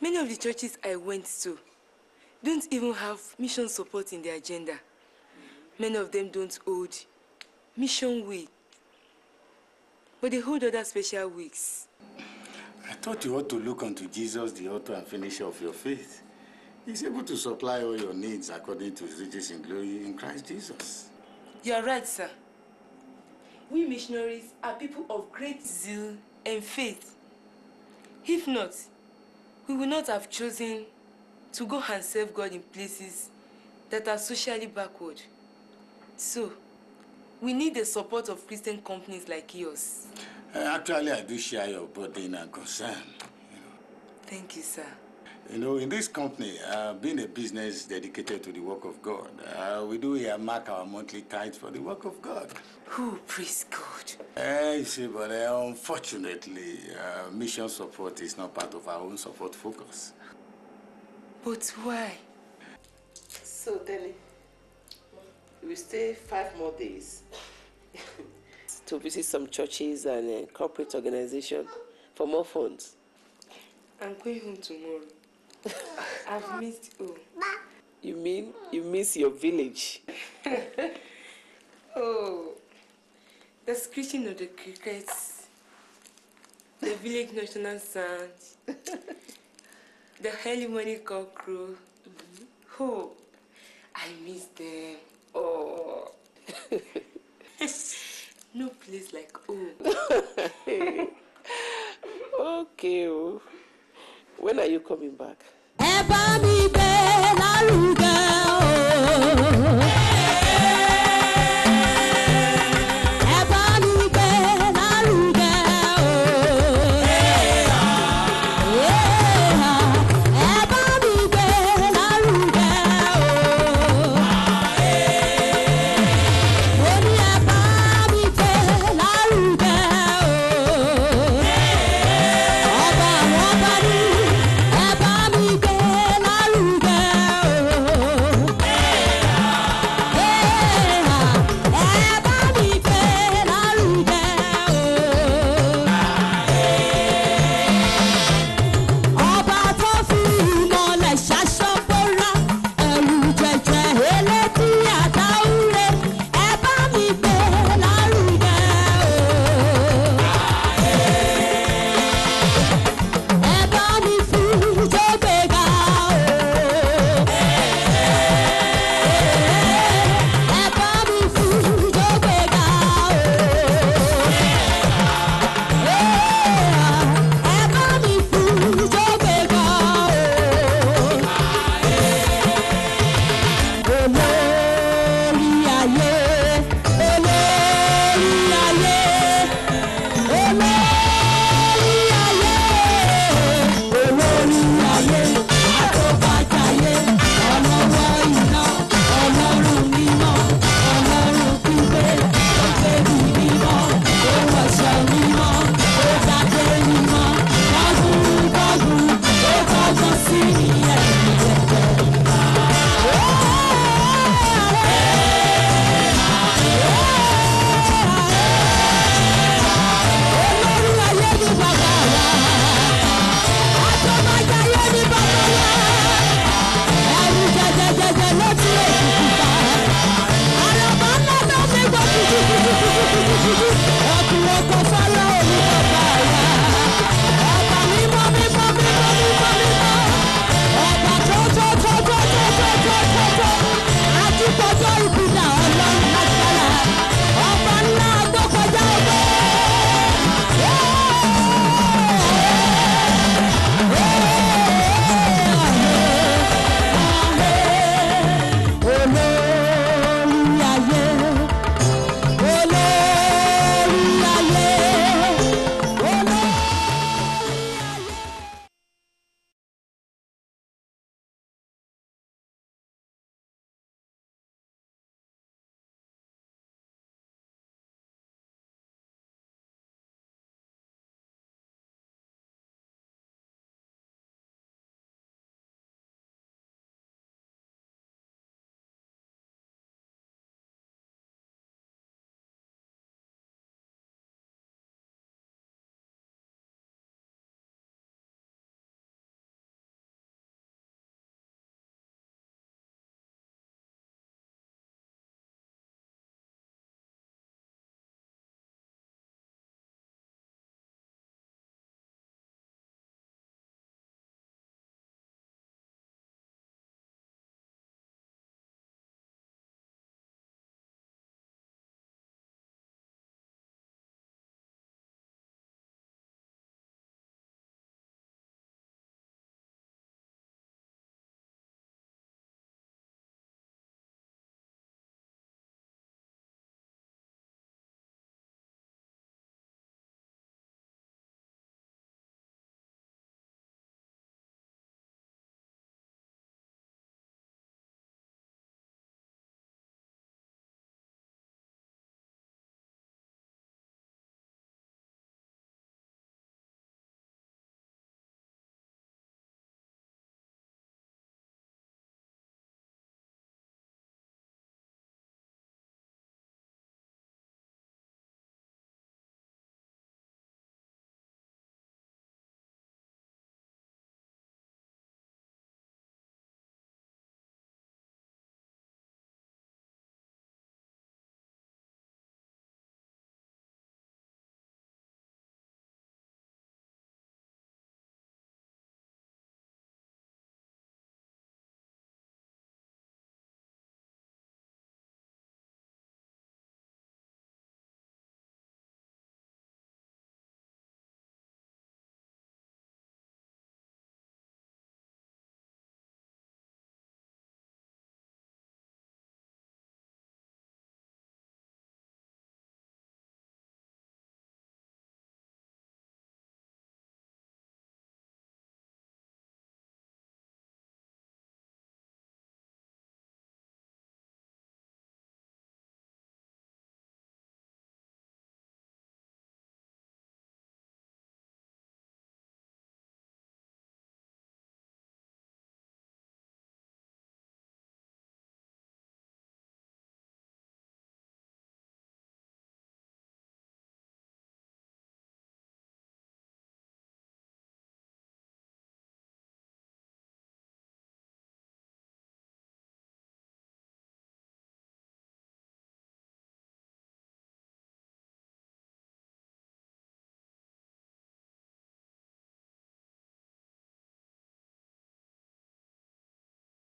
Many of the churches I went to don't even have mission support in their agenda. Many of them don't hold mission week, but they hold other special weeks. I thought you ought to look unto Jesus, the author and finisher of your faith. He's able to supply all your needs according to his riches in glory in Christ Jesus. You are right, sir. We missionaries are people of great zeal and faith. If not, we would not have chosen to go and serve God in places that are socially backward. So, we need the support of Christian companies like yours. Actually, I do share your burden and concern. You know. Thank you, sir. You know, in this company, uh, being a business dedicated to the work of God, uh, we do earmark our monthly tithes for the work of God. Oh, praise God. Uh, you see, but uh, unfortunately, uh, mission support is not part of our own support focus. But why? So, Dele, we stay five more days. To visit some churches and uh, corporate organizations for more funds. I'm going home tomorrow. I've missed home. You mean you miss your village? Oh, the screeching of the crickets, the village national sound, the early morning cockcrow. Mm-hmm. Oh, I miss them. Oh. No place like home. Okay. When are you coming back?